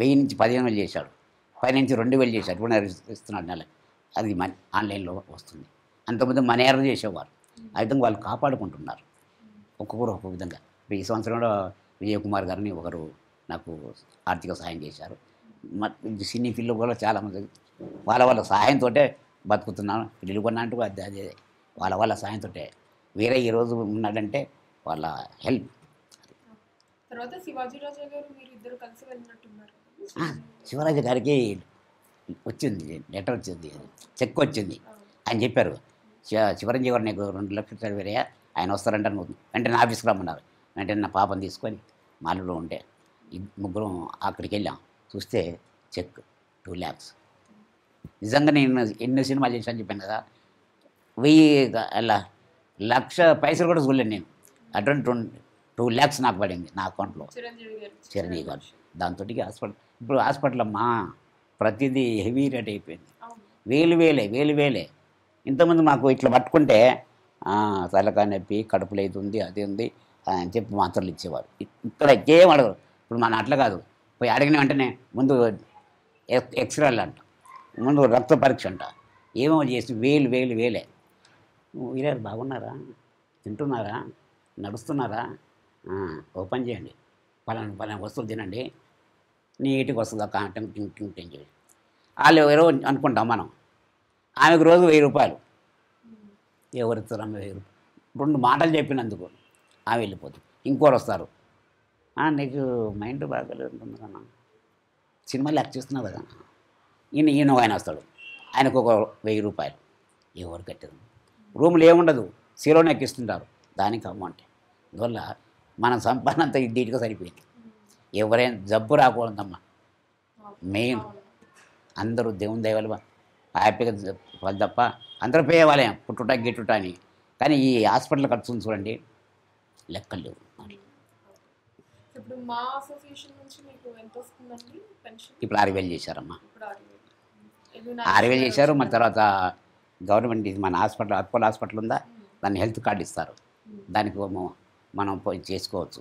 1000 నుంచి 15,000 చేశాడు, 10 నుంచి 2,000 చేశాడు. ఇప్పుడు ఇస్తున్నాడు నెల, అది మన ఆన్లైన్లో వస్తుంది. అంతకుముందు మన ఏర్లు చేసేవారు. ఆ విధంగా వాళ్ళు కాపాడుకుంటున్నారు ఒక్కొక్కరు ఒక్కొక్క విధంగా. ఇప్పుడు ఈ సంవత్సరం కూడా విజయకుమార్ గారిని ఒకరు నాకు ఆర్థిక సహాయం చేశారు. సినీ ఫీల్డ్లో కూడా చాలామంది వాళ్ళ సహాయంతో బతుకుతున్నాను. పిల్లలు కొన్నాంటూ అది అదే వాళ్ళ సాయంతో వేరే ఈరోజు ఉన్నాడంటే వాళ్ళ హెల్ప్. తర్వాత శివరాజు గారికి వచ్చింది లెటర్, వచ్చింది చెక్ వచ్చింది. ఆయన చెప్పారు శివరంజీవి గారు నీకు ₹2,00,000 వేరే ఆయన వస్తారంటే అనుకుంది. వెంటనే ఆఫీస్కి రమ్మన్నారు. వెంటనే నా పాపను తీసుకొని మాలులో ఉంటే ముగ్గురం అక్కడికి వెళ్ళాం. చూస్తే చెక్ ₹2,00,000. నిజంగా నేను ఎన్నో సినిమాలు చేశాను చెప్పాను కదా, 1,00,000 కూడా చూడలేను నేను. అటువంటి ₹2,00,000 నాకు పడింది నా అకౌంట్లో చిరంజీవి గారు. దాంతో హాస్పిటల్ ఇప్పుడు హాస్పిటల్ అమ్మా ప్రతిదీ హెవీ రేట్ అయిపోయింది, వేలు వేలే. ఇంతకుముందు మాకు ఇట్లా పట్టుకుంటే తలకాయ నొప్పి, కడుపులో ఇది ఉంది అది ఉంది అని చెప్పి మాత్రలు ఇచ్చేవారు. ఇక్కడ ఏం అడగరు. ఇప్పుడు మన అట్లా కాదు, పోయి అడిగిన వెంటనే ముందు ఎక్స్రేలు అంట, ముందు రక్త పరీక్ష అంట, ఏమో చేసి వేలే. వీరారు బాగున్నారా, తింటున్నారా, నడుస్తున్నారా, ఓ పని చేయండి పలానా వస్తువులు తినండి, నీటికి వస్తుంది ఒక టింగ్ చేయండి. వాళ్ళు ఎవరో అనుకుంటాం మనం, ఆమెకు రోజు ₹1,000. ఎవరిస్తారు ఆమె ₹1,000? 2 మాటలు చెప్పినందుకు ఆమె వెళ్ళిపోతుంది. ఇంకోరు వస్తారు, నీకు మైండ్ బాగాలేదు కన్నా సినిమాలు యాక్ట్ చేస్తున్నావు కదా, ఈయన ఆయన వస్తాడు, ఆయనకు ఒక ₹1,000. ఎవరు కట్టేది? రూములు ఏముండదు, సీలోనే ఎక్కిస్తుంటారు, దానికి అమౌంట్. అందువల్ల మన సంపాదన అంతా ఇద్దీటిగా సరిపోయింది. ఎవరైనా జబ్బు రాకూడదమ్మా, మెయిన్ అందరూ దేవుని దయవల్ల హ్యాపీగా వాళ్ళు తప్ప అందరూ పోయేవాళ్ళే పుట్టుట గిట్టుట అని. కానీ ఈ హాస్పిటల్ ఖర్చుని చూడండి, లెక్కలు లేవు. ఇప్పుడు 6,000 చేశారమ్మా, 6,000 చేశారు. మన తర్వాత గవర్నమెంట్ ఇది మన హాస్పిటల్ అపోలో హాస్పిటల్ ఉందా, దాన్ని హెల్త్ కార్డు ఇస్తారు, దానికి మనం పోయి చేసుకోవచ్చు.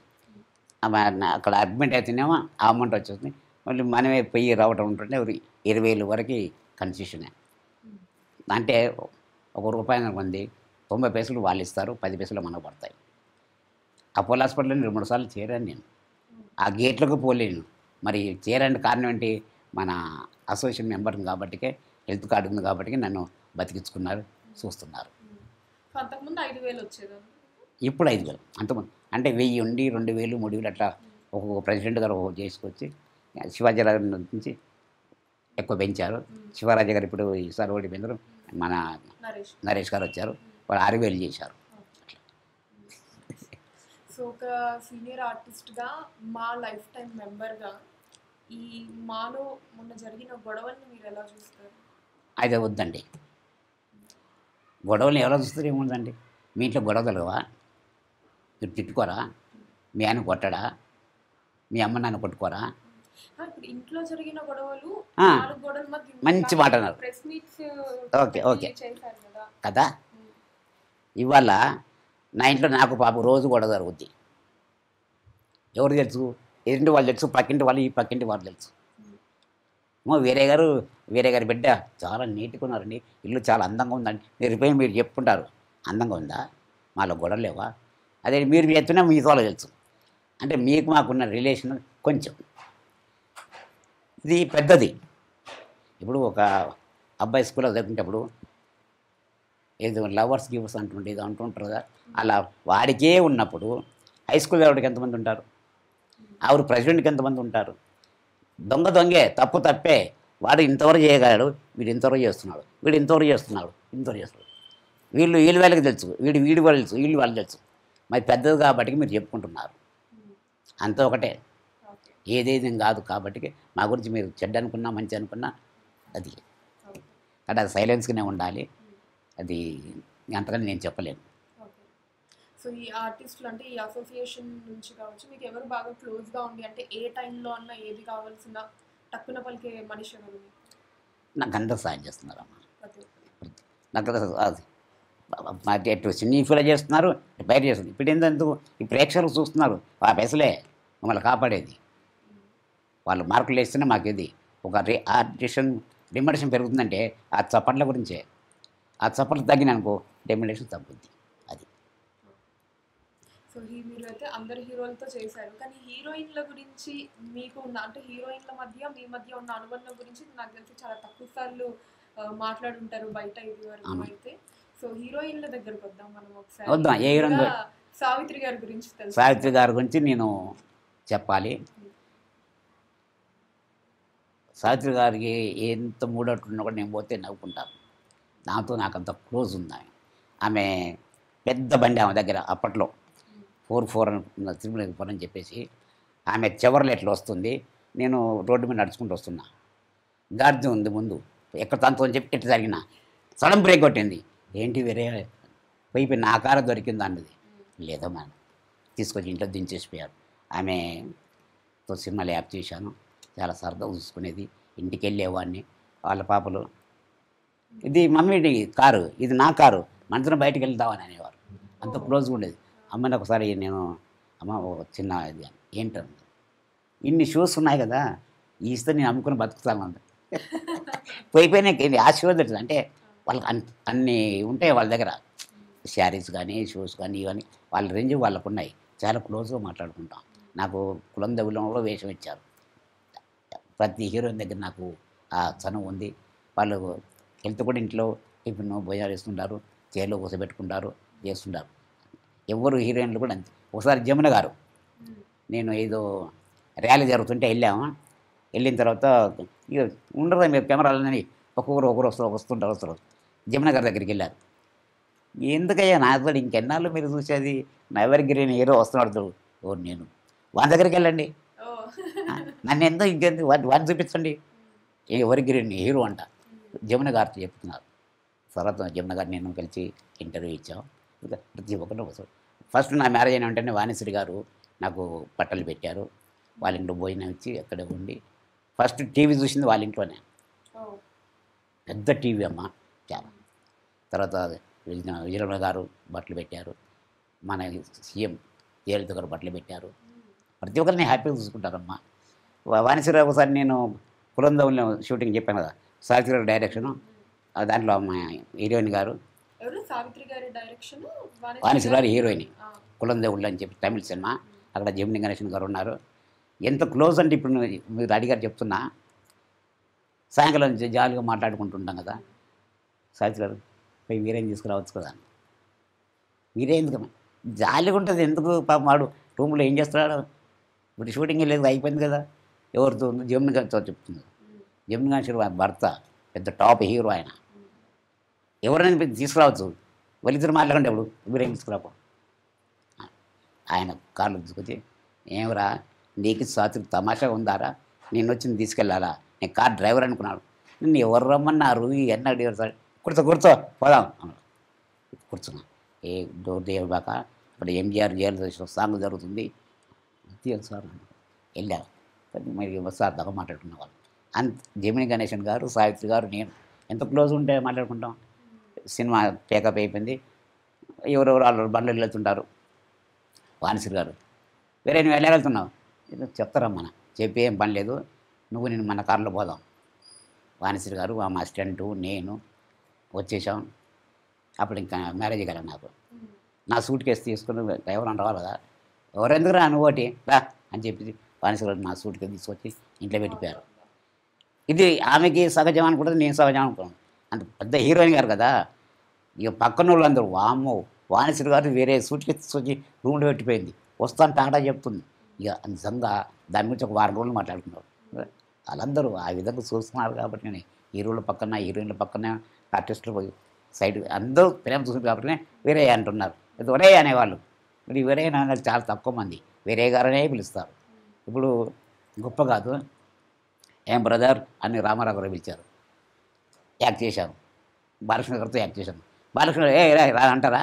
అక్కడ అడ్మిట్ అయితేనేమో ఆ అమౌంట్ వచ్చేస్తుంది, మళ్ళీ మనమే పోయి రావడం ఉంటుంటే ₹20,000 వరకు కన్సెషనే. అంటే ₹1 కొంది 90 పైసలు వాళ్ళు ఇస్తారు, 10 పైసలు మనకు పడతాయి. అపోలో హాస్పిటల్లో 2-3 సార్లు చేరాను నేను, ఆ గేట్లకు పోలేను. మరి చేరడానికి కారణం ఏంటి, మన అసోసియేషన్ మెంబర్ని కాబట్టికే, హెల్త్ కార్డు ఉంది కాబట్టి నన్ను బతికించుకున్నారు, చూస్తున్నారు. ఇప్పుడు 5,000 అంతకుముందు అంటే 1,000 ఉండి 2,000 3,000 అట్లా ఒక్కొక్క ప్రెసిడెంట్ గారు ఒక్కొక్క చేసుకొచ్చి శివాజీ గారి నుంచి ఎక్కువ పెంచారు. శివరాజు గారు ఇప్పుడు ఈసారి ఓడిపోయినారు, మన నరేష్ గారు వచ్చారు, వాళ్ళు 6,000 చేశారు. సో ఒక సీనియర్ ఆర్టిస్ట్గా మా లైఫ్ టైం మెంబర్గా ఈ మాలో మొన్న జరిగిన గొడవల్ని మీరు ఎలా చూస్తారు? అయితే వద్దండి, గొడవలు ఎలా చూస్తారు? ఏముందండి, మీ ఇంట్లో గొడవ కలవా, మీరు తిట్టుకోరా, మీ ఆయన కొట్టడా, మీ అమ్మ నాన్న కొట్టుకోరా? ఇంట్లో జరిగిన గొడవలు మంచి మాట అన్నారు. ఓకే ఓకే కదా, ఇవాళ నా ఇంట్లో నాకు పాపం రోజు గొడవ జరుగుద్ది. ఎవరు తెలుసు? ఎదుటి వాళ్ళు తెలుసు, పక్కింటి వాళ్ళు, ఈ పక్కింటి వాళ్ళు తెలుసు. వేరే గారి బిడ్డ చాలా నీట్గా ఉన్నారండి, ఇల్లు చాలా అందంగా ఉందండి, మీరు పోయి మీరు చెప్పుకుంటారు అందంగా ఉందా, మాలో గొడవ లేవా? అదే మీరు చెప్తున్నా మీకు వాళ్ళు తెలుసు. అంటే మీకు మాకున్న రిలేషన్ కొంచెం ఇది పెద్దది. ఇప్పుడు ఒక అబ్బాయి స్కూల్లో చదువుకునేటప్పుడు ఏదో లవర్స్ గివర్స్ అంటుంటే ఇది అంటుంటారు కదా, అలా వాడికే ఉన్నప్పుడు హై స్కూల్ ఎవరికి ఎంతమంది ఉంటారు, ఆవిడ ప్రెసిడెంట్కి ఎంతమంది ఉంటారు? దొంగే తప్పు తప్పే, వాడు ఇంతవరకు చేయగలడు, వీడు ఇంతవరకు చేస్తున్నాడు, వీడు ఇంతవరకు చేస్తున్నాడు, ఇంతవరకు చేస్తున్నాడు, వీళ్ళు వాళ్ళకి తెలుసు, వీడి వాళ్ళు తెలుసు, వీళ్ళు వాళ్ళు తెలుసు. మరి పెద్దది కాబట్టి మీరు చెప్పుకుంటున్నారు, అంతా ఒకటే, ఏదేదేం కాదు. కాబట్టి మా గురించి మీరు చెడ్డ అనుకున్నా మంచి అనుకున్నా అది అంటే అది సైలెన్స్గానే ఉండాలి, అది అంతకని నేను చెప్పలేను. సో ఈ ఆర్టిస్టులు అంటే ఈ అసోసియేషన్ నుంచి కావచ్చు, మీకు ఎవరు బాగా క్లోజ్గా ఉంది అంటే ఏ టైంలో అన్నా ఏది కావాల్సిన తక్కువ పలికే మనిషి ఎవరు? నాకు అందరూ సాయం చేస్తున్నారు అమ్మా, నాకు అటు సినీ ఫీల్ చేస్తున్నారు, బయట చేస్తున్నారు. ఇప్పుడు ఎందుకు ఈ ప్రేక్షకులు చూస్తున్నారు, ఆ పైసలే మమ్మల్ని కాపాడేది. వాళ్ళు మార్కులు వేస్తేనే మాకు ఇది ఒక ఆర్టిషన్ డిమాండేషన్ పెరుగుతుందంటే ఆ చప్పట్ల గురించే. ఆ చప్పట్లు తగ్గిన అనుకో డిమాండేషన్ తగ్గుద్ది. అది సో మీరు అయితే అందరు హీరోలతో చేశారు, కానీ హీరోయిన్ల గురించి మీకు ఉన్న అంటే హీరోయిన్ల మధ్య మీ మధ్య ఉన్న అనుబంధం గురించి నాకు తెలిసి చాలా తక్కువ సార్లు మాట్లాడుంటారు బయట ఇది వరకు. అయితే సో హీరోయిన్ల దగ్గరకు వద్దాం మనం ఒకసారి. వద్దాం. ఏ హీరోయిన్? సావిత్రి గారి గురించి తెలుసు. సావిత్రి గారి గురించి నేను చెప్పాలి. సావిత్రి గారికి ఎంత మూడట్టున్నా కూడా నేను పోతే నవ్వుకుంటాను, దాంతో నాకు అంత క్లోజ్ ఉంది ఆమె. ఆమె పెద్ద బండి ఆమె దగ్గర అప్పట్లో 4x4 అని తిరుమలపురం అని చెప్పేసి ఆమె చివర్లో ఎట్లా వస్తుంది, నేను రోడ్డు మీద నడుచుకుంటూ వస్తున్నా, గార్జీ ఉంది ముందు, ఎక్కడ తంతో అని చెప్పి ఎట్లా జరిగినా సడన్ బ్రేక్ కొట్టింది. ఏంటి వేరే పైపి నా కారు దొరికింది అన్నది, లేదా మనం తీసుకొచ్చి ఇంట్లో దించేసిపోయారు. ఆమెతో సినిమాలు యాప్ చేశాను, చాలా సరదాగా చూసుకునేది, ఇంటికి వెళ్ళేవాడిని. వాళ్ళ పాపలు ఇది మమ్మీ కారు, ఇది నా కారు, మనసులో బయటకు వెళ్తామని అనేవారు, అంత క్లోజ్గా ఉండేది. అమ్మని ఒకసారి నేను అమ్మ చిన్న ఇది ఏంటంటే ఇన్ని షూస్ ఉన్నాయి కదా ఈ ఇస్తే నేను అమ్ముకుని బతుకుతాను అంట, పోయిపోయినా ఆశీర్వాదం. అంటే వాళ్ళకి అన్నీ ఉంటాయి వాళ్ళ దగ్గర, శారీస్ కానీ షూస్ కానీ ఇవన్నీ వాళ్ళ రేంజ్ వాళ్ళకు ఉన్నాయి. చాలా క్లోజ్గా మాట్లాడుకుంటాం. నాకు కులం దేవుళ్ళలో వేషం ఇచ్చారు, ప్రతి హీరోయిన్ దగ్గర నాకు ఆ చనువు ఉంది. వాళ్ళు హెల్త్ కూడా ఇంట్లో టిఫిన్ భోజనాలు వేస్తుంటారు, చైర్లో కూసబెట్టుకుంటారు, చేస్తుంటారు. ఎవరు హీరోయిన్లు కూడా అంతే. ఒకసారి జమున గారు, నేను ఏదో ర్యాలీ జరుగుతుంటే వెళ్ళాము, వెళ్ళిన తర్వాత ఇక ఉండరు మీరు కెమెరాలని ఒక్కొక్కరు వస్తుంటారు. జమున గారి దగ్గరికి వెళ్ళారు, ఎందుకయ్యా నాతో ఇంకెన్నాళ్ళు మీరు చూసేది, నా ఎవరికి నేను హీరో వస్తున్నాడు, ఓ నేను వాళ్ళ దగ్గరికి వెళ్ళండి, నన్ను ఎంతో ఇంకెందుకు వాడిని చూపించండి, ఎవరికి నేను హీరో అంట జమున గారితో చెప్తున్నారు. తర్వాత జమున గారు నేను కలిసి ఇంటర్వ్యూ ఇచ్చాం. ప్రతి ఒక్కరు ఫస్ట్ నా మ్యారేజ్ అయిన వెంటనే వాణిశ్రీ గారు నాకు బట్టలు పెట్టారు, వాళ్ళ ఇంట్లో భోజనం ఇచ్చి అక్కడే ఉండి ఫస్ట్ టీవీ చూసింది వాళ్ళ ఇంట్లోనే, పెద్ద టీవీ అమ్మ చాలా. తర్వాత విజయరమణ గారు బట్టలు పెట్టారు, మన సీఎం జయలలిత గారు బట్టలు పెట్టారు. ప్రతి ఒక్కరిని హ్యాపీగా చూసుకుంటారమ్మా. వాణిశ్రీ ఒకసారి నేను కులందవుల్లో షూటింగ్ చెప్పాను కదా, సావిత్రి గారి డైరెక్షను, దాంట్లో మా హీరోయిన్ గారు వాణిశ్రీ గారు హీరోయిన్, కులందేవుళ్ళు అని చెప్పి తమిళ సినిమా, అక్కడ జమిని గణేశన్ గారు ఉన్నారు. ఎంత క్లోజ్ అంటే ఇప్పుడు మీరు అడిగారు చెప్తున్నా. సాయంకాలం జాలీగా మాట్లాడుకుంటుంటాం కదా, సావిత్రి గారు పోయి వీరేం తీసుకురావచ్చు కదా, వీరే ఎందుకు జాలీగా ఉంటుంది, ఎందుకు పాపం వాడు రూమ్లో ఏం చేస్తున్నాడు, ఇప్పుడు షూటింగ్ లేదు అయిపోయింది కదా, ఎవరితో జమిని గారితో చెప్తుంది. జమిని గణేశన్ భర్త పెద్ద టాప్ హీరో, ఆయన ఎవరైనా తీసుకురావచ్చు, వాళ్ళిద్దరు మాట్లాడేటప్పుడు వీరేం తీసుకురాపో ఆయన కాళ్ళు తీసుకొచ్చి, ఏమరా నీకు స్వాతి తమాషా ఉందారా, నేను వచ్చింది తీసుకెళ్ళాలా, నేను కార్ డ్రైవర్ అనుకున్నాను, నేను ఎవరు రమ్మన్నారు ఎన్న అడిగారు సార్, కుర్చో కుర్చో పోదాం అన్నాడు. కూర్చున్నా ఏ డోర్ దేవాక అప్పుడు ఎంజీఆర్ జయలలిత సాంగ్ జరుగుతుంది తీయాలి సార్ వెళ్ళారు. మరి సార్ దగ్గర మాట్లాడుకున్న వాళ్ళు అంత జమిని గణేశన్ గారు, సావిత్రి గారు, నేను ఎంత క్లోజ్ ఉంటే మాట్లాడుకుంటాం. సినిమా టేకప్ అయిపోయింది, ఎవరెవరు వాళ్ళు బండ్లు వెళ్తుంటారు. వాణిశ్రీ గారు వేరే నువ్వు ఎలా వెళ్తున్నావు, ఏదో చెప్తారమ్మ చెప్పి ఏం పని లేదు, నువ్వు నేను మన కారులో పోదాం. వాణిశ్రీ గారు మా అసిస్టెంటు నేను వచ్చేసాం. అప్పుడు ఇంకా మ్యారేజ్ కదా నాకు, నా సూట్ కేసు తీసుకుని డ్రైవర్ అని రావాలి కదా, ఎవరెందుకు రా నువ్వోటి రా అని చెప్పి వాణిశ్రీ గారు నా సూట్ కేసు తీసుకొచ్చి ఇంట్లో పెట్టిపోయారు. ఇది ఆమెకి సహజం అనుకుంటుంది, నేను సహజం అనుకున్నాను. అంత పెద్ద హీరోయిన్ గారు కదా, ఇక పక్కన వాళ్ళు అందరూ వామ్మో వాణిశ్రీ గారు వేరే సూట్ కేసు తీసుకొచ్చి రూమ్లో పెట్టిపోయింది వస్తాను టాటా చెప్తుంది. ఇక నిజంగా దాని గురించి ఒక వారం రోజులు మాట్లాడుకున్నారు. వాళ్ళందరూ ఆ విధంగా చూస్తున్నారు కాబట్టి నేను హీరోల పక్కన హీరోయిన్ల పక్కన ఆర్టిస్టులు పోయి సైడ్ అందరూ ప్రేమ చూసింది కాబట్టి వేరే అంటున్నారు. ఇది ఒరే అనేవాళ్ళు, మరి వేరే అనేవాళ్ళు చాలా తక్కువ మంది, వేరే గారనే పిలుస్తారు. ఇప్పుడు గొప్ప కాదు ఏం బ్రదర్ అని రామారావు గారు పిలిచారు, యాక్ట్ చేశాను బాలకృష్ణ గారితో యాక్ట్ చేశాను. బాలకృష్ణ ఏ రా అంటారా,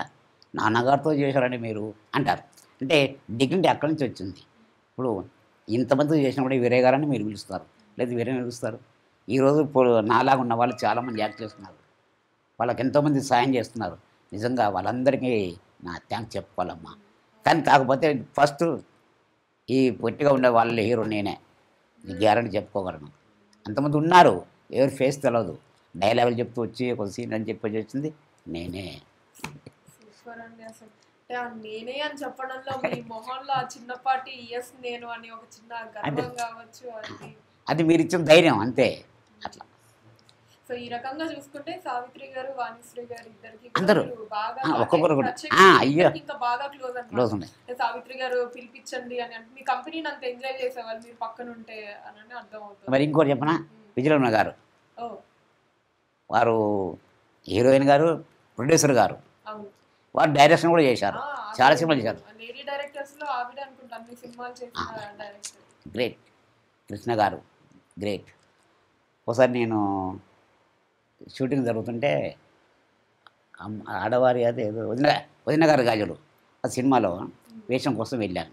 నాన్నగారితో చేశారండి మీరు అంటారు. అంటే డిగ్నిటీ అక్కడి నుంచి వచ్చింది. ఇప్పుడు ఇంతమంది చేసినప్పుడు వేరే గారని మీరు పిలుస్తారు, లేదు వేరే పిలుస్తారు. ఈరోజు నాలాగా ఉన్న వాళ్ళు చాలామంది యాక్ట్ చేస్తున్నారు, వాళ్ళకి ఎంతోమంది సాయం చేస్తున్నారు. నిజంగా వాళ్ళందరికీ నా థ్యాంక్స్ చెప్పుకోవాలమ్మా. కానీ కాకపోతే ఫస్ట్ ఈ పొట్టిగా ఉండే వాళ్ళ హీరో నేనే, గ్యారంటీ చెప్పుకోగలను. అంతమంది ఉన్నారు, ఎవరి ఫేస్ తెలియదు, డైలాగులు చెప్తూ వచ్చి ఒక సీన్ అని చెప్పి వచ్చింది నేనే. నేనే అని చెప్పడంలో మీ మొహంలో చిన్నపాటి ఎస్ నేను అని ఒక చిన్న గర్వం కావచ్చు, అది మీరు ఇచ్చిన ధైర్యం అంతే. అట్లా సో ఈ రకంగా చూసుకుంటే సావిత్రి గారు వాణిశ్రీ గారు ఇద్దరికి అందరూ క్లోజ్ ఉన్నాయి. సావిత్రి గారు పిలిపించండి అని అంటే మీ కంపెనీని అంత ఎంజాయ్ చేసేవాళ్ళు మీరు పక్కన ఉంటే అని అర్థం అవుతుంది. మరి ఇంకోటి చెప్పనా, విజయరమణ గారు వారు హీరోయిన్ గారు ప్రొడ్యూసర్ గారు, వారు డైరెక్షన్ కూడా చేశారు, చాలా సినిమాలు చేశారు. గ్రేట్ కృష్ణ గారు గ్రేట్. ఒకసారి నేను షూటింగ్ జరుగుతుంటే ఆడవారి అదే వదిన గారి గాజులు ఆ సినిమాలో వేషం కోసం వెళ్ళాను.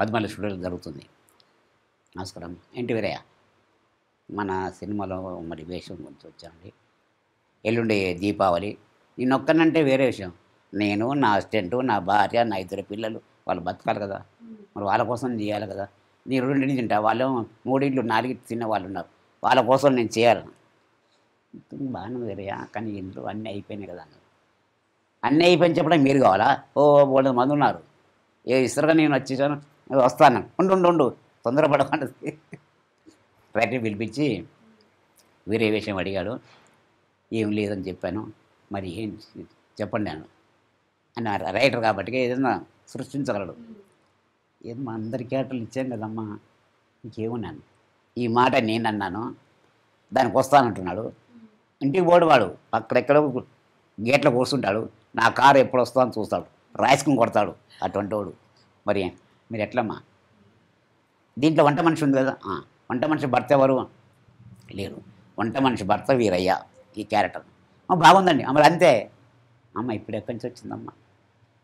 14 స్టూడియోలు జరుగుతుంది. నమస్కారం ఏంటి వీరయ్య, మన సినిమాలో మరి వేషం గురించి వచ్చామండి, ఎల్లుండి దీపావళి, నేను ఒక్కనంటే వేరే విషయం, నేను నా అసిస్టెంటు నా భార్య నా ఇద్దరు పిల్లలు వాళ్ళు బతకాలి కదా, మరి వాళ్ళ కోసం నేను చేయాలి కదా, నేను 2 తింటా వాళ్ళు 3 4 తిన్న వాళ్ళు ఉన్నారు, వాళ్ళ కోసం నేను చేయాలి. బాగానే వేరయ్యా కానీ ఇంట్లో అన్నీ అయిపోయినాయి కదా అన్నారు. అన్నీ అయిపోయిన చెప్పడానికి మీరు కావాలా, ఓ 4 మంది ఉన్నారు ఏ ఇస్తారుగా, నేను వచ్చేసాను వస్తాను ఉండు తొందరపడకుండా రైటర్ పిలిపించి వేరే విషయం అడిగాడు. ఏం లేదని చెప్పాను. మరి ఏం చెప్పండి అన్నాడు. అన్న రైటర్ కాబట్టి ఏదైనా సృష్టించగలడు. ఏదో మా అందరి క్యారెక్టర్లు ఇచ్చాం కదమ్మా, ఇంకేమన్నాను ఈ మాట నేను అన్నాను, దానికి వస్తానంటున్నాడు. ఇంటికి పోడు వాడు అక్కడెక్కడో గేట్లో కూర్చుంటాడు, నా కారు ఎప్పుడు వస్తా అని చూస్తాడు, రాసుకుని కొడతాడు అటువంటి వాడు. మరి మీరు ఎట్లమ్మా, దీంట్లో వంట మనిషి ఉంది కదా, వంట మనిషి భర్త ఎవరు లేరు, వంట మనిషి భర్త వీరయ్య ఈ క్యారెక్టర్ బాగుందండి అమ్మ అంతే. అమ్మ ఇప్పుడు ఎక్కడి నుంచి వచ్చిందమ్మా,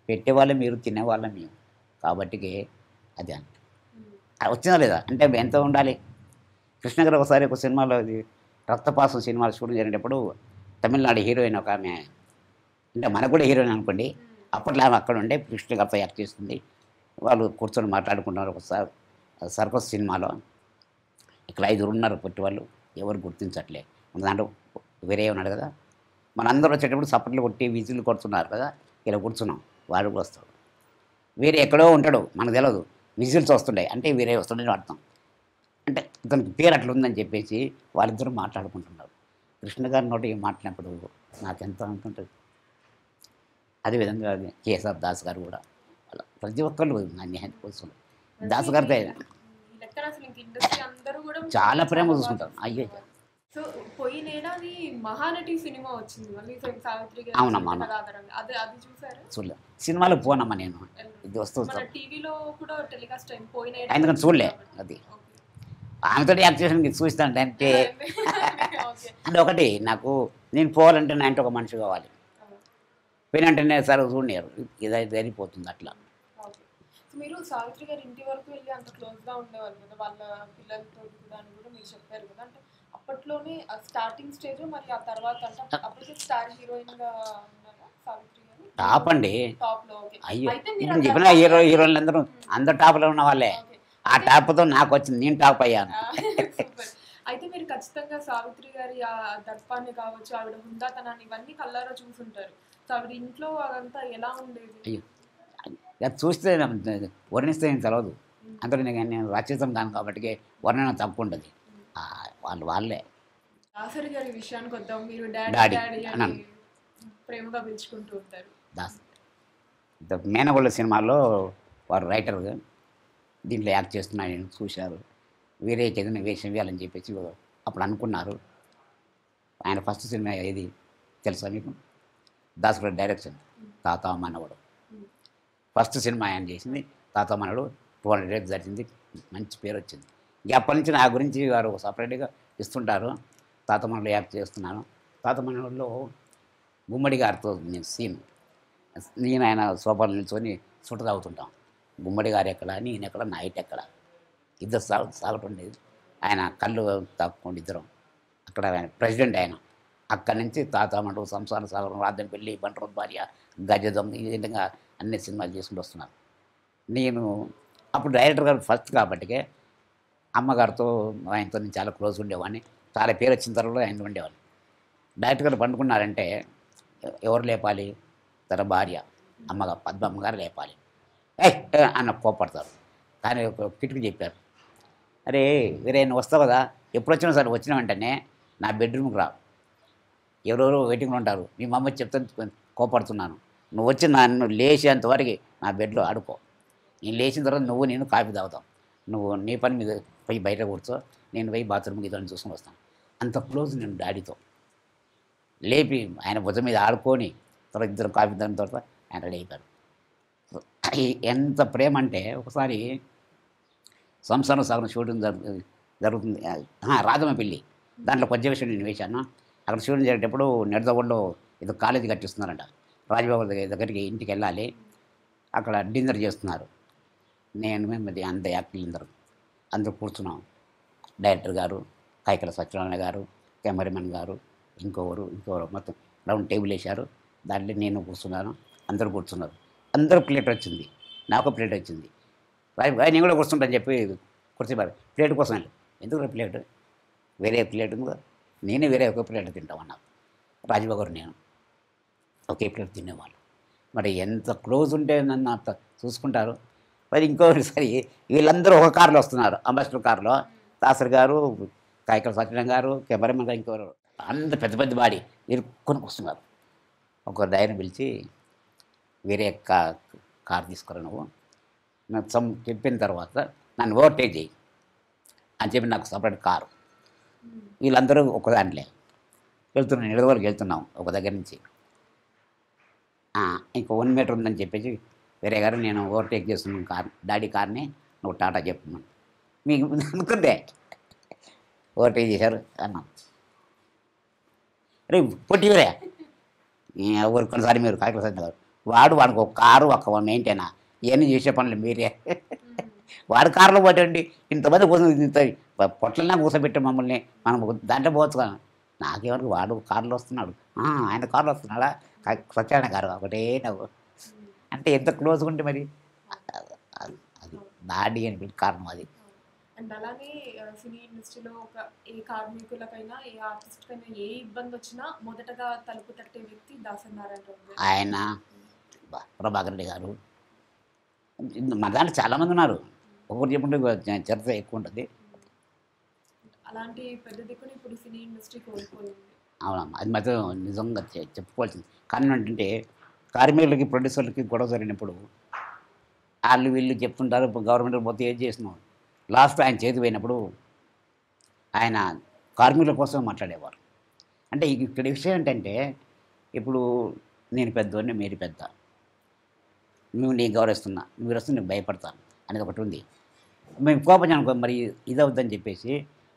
పెట్టేవాళ్ళు మీరు తినేవాళ్ళం మేము కాబట్టి అది అంట వచ్చిందా లేదా అంటే ఎంత ఉండాలి. కృష్ణ గారు ఒకసారి ఒక సినిమాలో రక్తపాసం సినిమాలు షూటింగ్ జరిగినప్పుడు తమిళనాడు హీరోయిన్ ఒక ఆమె, అంటే మనకు కూడా హీరోయిన్ అనుకోండి, అప్పట్లో ఆమె అక్కడ ఉండే కృష్ణ గారితో యాక్ట్ చేస్తుంది. వాళ్ళు కూర్చొని మాట్లాడుకుంటున్నారు ఒకసారి సర్కస్ సినిమాలో. ఇక్కడ 5 ఉన్నారు పొట్టి వాళ్ళు, ఎవరు గుర్తించట్లే, దాంట్లో వేరే ఉన్నాడు కదా, మనందరూ వచ్చేటప్పుడు సపట్లు కొట్టి విజిల్లు కొడుతున్నారు కదా, ఇలా కూర్చున్నాం. వాడు కూడా వస్తాడు, వేరే ఎక్కడో ఉంటాడు మనకు తెలియదు, విజిల్స్ వస్తుంటాయి అంటే వేరే వస్తుండే అర్థం, అంటే అతనికి పేరు అట్లా ఉందని చెప్పేసి వాళ్ళిద్దరూ మాట్లాడుకుంటున్నారు. కృష్ణ గారి నోటి మాట్లాడినప్పుడు నాకెంతో అనుకుంటుంది. అదేవిధంగా కేఎస్ఆర్ దాస్ గారు కూడా ప్రతి ఒక్కళ్ళు నా న్యాయం కోసం దాస్ గారితో చాలా ప్రేమ చూసుకుంటారు. అయ్యే సో పోయినేడా అది మహానటి సినిమా వచ్చింది మళ్ళీ సావిత్రి గారి కథాధారంగా అది అది చూసారా? చూడలే. సినిమాలో పోనమ్మా నేను, ఇది వస్తూ టీవీలో కూడా టెలికాస్ట్ టైం పోయినేడా ఎందుకంటే చూడలే. అది ఆమెతో యాక్ట్ చేసిన చూస్తాను అంటే అంటే ఒకటి నాకు నేను పోవాలంటే నా ఇంట్లో ఒక మనిషి కావాలి, పోయినంటేనే సార్ చూడలేరు, ఇదే జరిగిపోతుంది అట్లా. మీరు సావిత్రి గారి ఇంటి వరకు వెళ్ళి అంత క్లోజ్గా ఉండేవాళ్ళు కదా వాళ్ళ పిల్లలతో కూడా అని కూడా మీరు చెప్పారు కదా, అంటే అప్పట్లోనే స్టార్టింగ్ స్టేజ్ మరి ఆ తర్వాత అంటే అప్పటికే స్టార్ హీరోయిన్గా ఉన్నారా సావిత్రి గారు? టాప్ అండి, టాప్లో. అయ్యో చెప్పిన హీరో హీరోయిన్లు అందరూ అందరు టాప్లో ఉన్న వాళ్ళే. ఆ టాప్తో నాకు వచ్చింది, నేను టాప్ అయ్యాను. అయితే మీరు ఖచ్చితంగా సావిత్రి గారి ఆ దర్పాన్ని కావచ్చు, ఆవిడ హుందాతనాన్ని ఇవన్నీ కళ్ళారో చూసుంటారు. సో ఆవిడ ఇంట్లో అదంతా ఎలా ఉండేది? అయ్యో అది చూస్తే వర్ణిస్తే నేను తెలవదు, అందులో నేను రచితం కాను కాబట్టి వర్ణన తక్కువ ఉంటుంది. వాళ్ళు వాళ్ళే. దాసరి గారి విషయానికి వద్దాం. మీరు డాడీ డాడీ ప్రేమగా పిలుచుకుంటూ ఉంటారు. మేనగోళ్ళ సినిమాల్లో వారు రైటర్ దీంట్లో యాక్ట్ చేస్తున్నాను నేను చూశారు. వీరేకి ఏదైనా వేషం వేయాలని చెప్పేసి అప్పుడు అనుకున్నారు. ఆయన ఫస్ట్ సినిమా ఏది తెలుసా మీకు? దాసరి డైరెక్షన్ తాత మనవడు. ఫస్ట్ సినిమా ఆయన చేసింది తాత మనవడు. 200 రేట్స్ దాటింది, మంచి పేరు వచ్చింది. ఇక అప్పటి నుంచి నా గురించి వారు సపరేట్గా ఇస్తుంటారు. తాత మనవడు యాక్ట్ చేస్తున్నాను. తాత మనవడులో గుమ్మడి గారితో నేను సీన్, నేను ఆయన సోఫాలు నిల్చొని చుట్ట తాగుతుంటాం. గుమ్మడి గారు ఎక్కడ, నేను ఎక్కడ, నైట్ ఎక్కడ, ఇద్దరు సాగుతుండేది. ఆయన కళ్ళు తాకుండా ఇద్దరం అక్కడ ఆయన ప్రెసిడెంట్. ఆయన అక్కడి నుంచి తాతమంటు, సంసార సాగరం, రాధం పెళ్ళి, బంటరు భార్య, గజదొంగ, ఈ విధంగా అన్ని సినిమాలు చేసుకుంటూ వస్తున్నారు. నేను అప్పుడు డైరెక్టర్ గారు ఫస్ట్ కాబట్టికే అమ్మగారితో ఆయనతో నేను చాలా క్లోజ్ ఉండేవాడిని. చాలా పేరు వచ్చిన తర్వాత ఆయన ఉండేవాడిని. డైరెక్టర్ గారు పండుకున్నారంటే ఎవరు లేపాలి? తన భార్య అమ్మగారు పద్మమ్మ గారు లేపాలి. ఏ అన్న కోపడతారు. కానీ ఒక కిటికీ చెప్పారు, అరే వేరే నువ్వు వస్తావు కదా, ఎప్పుడు వచ్చినా సరే వచ్చిన వెంటనే నా బెడ్రూమ్కి రా, ఎవరెవరో వెయిటింగ్లో ఉంటారు, మీ మమ్మీ చెప్తాను కోపడుతున్నాను, నువ్వు వచ్చి నన్ను లేచేంతవరకు నా బెడ్లో ఆడుకో, నేను లేచిన తర్వాత నువ్వు నేను కాఫీ తాగుతాం, నువ్వు నీ పని మీద పోయి బయట కూర్చో, నేను పోయి బాత్రూమ్కి ఇదని చూసుకొని వస్తాను. అంత క్లోజ్ నేను డాడీతో. లేపి ఆయన భుజం మీద ఆడుకొని తర్వాత ఇద్దరు కాఫీ తాగిన తర్వాత ఆయన రెడీ అయిపోయారు. ఎంత ప్రేమ అంటే ఒకసారి సంసారం సాగరం షూటింగ్ జరుగుతుంది రాధమ్మ పెళ్ళి, దాంట్లో కొంచెం విషయం నేను వేశాను. అక్కడ షూటింగ్ జరిగేటప్పుడు నెడదగొండలో ఏదో కాలేజీ కట్టిస్తున్నారంట. రాజబాబు దగ్గరికి ఇంటికి వెళ్ళాలి, అక్కడ డిన్నర్ చేస్తున్నారు. నేను మేము అంత యాక్టర్లు అందరం అందరూ కూర్చున్నాం. డైరెక్టర్ గారు, కైకల సత్యనారాయణ గారు, కెమెరామెన్ గారు, ఇంకొకరు మొత్తం రౌండ్ టేబుల్ వేశారు. దాంట్లో నేను కూర్చున్నాను, అందరూ కూర్చున్నారు. అందరూ ప్లేట్ వచ్చింది, నాకు ప్లేట్ వచ్చింది. నేను కూడా కూర్చుంటాను చెప్పి కూర్చోబారు. ప్లేట్ కోసం వెళ్ళి ఎందుకు ప్లేట్ వేరే ప్లేట్ ఉందో, నేనే వేరే ఒక ప్లేట్ తింటామన్నా. రాజబాబు గారు నేను ఒకే ప్లేట్ తినేవాళ్ళు. మరి ఎంత క్లోజ్ ఉంటే నన్ను అంత చూసుకుంటారు. మరి ఇంకోసారి వీళ్ళందరూ ఒక కారులో వస్తున్నారు, అంబాసిడర్ కారులో. దాసరి గారు, కాయకల సత్యనారాయణ గారు, కెమెరామెన్ గారు, ఇంకోరు అంత పెద్ద పెద్ద బాడీ వీరు కొని వస్తున్నారు. ఒకరు డైరెక్టర్ని పిలిచి వేరే కారు తీసుకురా నువ్వు, నాకు చెప్పిన తర్వాత నన్ను ఓవర్టేక్ చేయి అని చెప్పి నాకు సపరేట్ కారు. వీళ్ళందరూ ఒక దాంట్లో వెళ్తున్నాం, నిడదవరకు వెళ్తున్నాం ఒక దగ్గర నుంచి. ఇంకో 1 మీటర్ ఉందని చెప్పేసి వేరే గారు నేను ఓవర్టేక్ చేస్తున్నాను కార్, డాడీ కార్ని నువ్వు టాటా చెప్తున్నాను మీకు అనుకుంటే ఓవర్టేక్ చేశారు అన్నాం. రే పొట్టి వేరే ఎవరు కొన్నిసారి మీరు కాయకులు సార్ వాడికి ఒక కారు ఒక మెయింటైనా ఇవన్నీ చేసే పనులు మీరే. వాడు కారులో పోటండి, ఇంతమంది కూర్చొని ఇంత పొట్లన్నా కూర్చోబెట్టి మమ్మల్ని మనం దాంట్లో పోవచ్చు కదా. నాకేమనుకు వాడు కారులో వస్తున్నాడు, ఆయన కారులో వస్తున్నాడా, సత్యనారాయణ గారు ఒకటే నాకు. అంటే ఎంత క్లోజ్గా ఉంటే మరి దాడి అని కారణం అది. అండ్ అలాగే సినీ ఇండస్ట్రీలో ఒక ఏ కార్మికులకైనా ఏ ఆర్టిస్ట్కైనా ఏ ఇబ్బంది వచ్చినా మొదటగా తలుపు తట్టే వ్యక్తి దాసనారాయణ. ఆయన ప్రభాకర్ రెడ్డి గారు మన దాంట్లో చాలామంది ఉన్నారు. ఒకరు చెప్పుకుంటే చరిత్ర ఎక్కువ ఉంటుంది. అలాంటి పెద్ద దిక్కుని ఇప్పుడు సినీ ఇండస్ట్రీ కోల్పోయింది. అవునమ్మా, అది మాత్రం నిజంగా చెప్పుకోవాల్సింది. కారణం ఏంటంటే కార్మికులకి ప్రొడ్యూసర్లకి గొడవ జరిగినప్పుడు వాళ్ళు వీళ్ళు చెప్తుంటారు గవర్నమెంట్ మొత్తం ఏం చేసినాం. లాస్ట్ ఆయన చేతి పోయినప్పుడు ఆయన కార్మికుల కోసం మాట్లాడేవారు. అంటే ఇక్కడ విషయం ఏంటంటే, ఇప్పుడు నేను పెద్దోడిని, మీరు పెద్ద, నువ్వు నేను గౌరవిస్తున్నా, మీరు వస్తే నేను భయపడతాను అనేది ఒకటి ఉంది. మేము కోపంగా మరి ఇదవుద్దని చెప్పేసి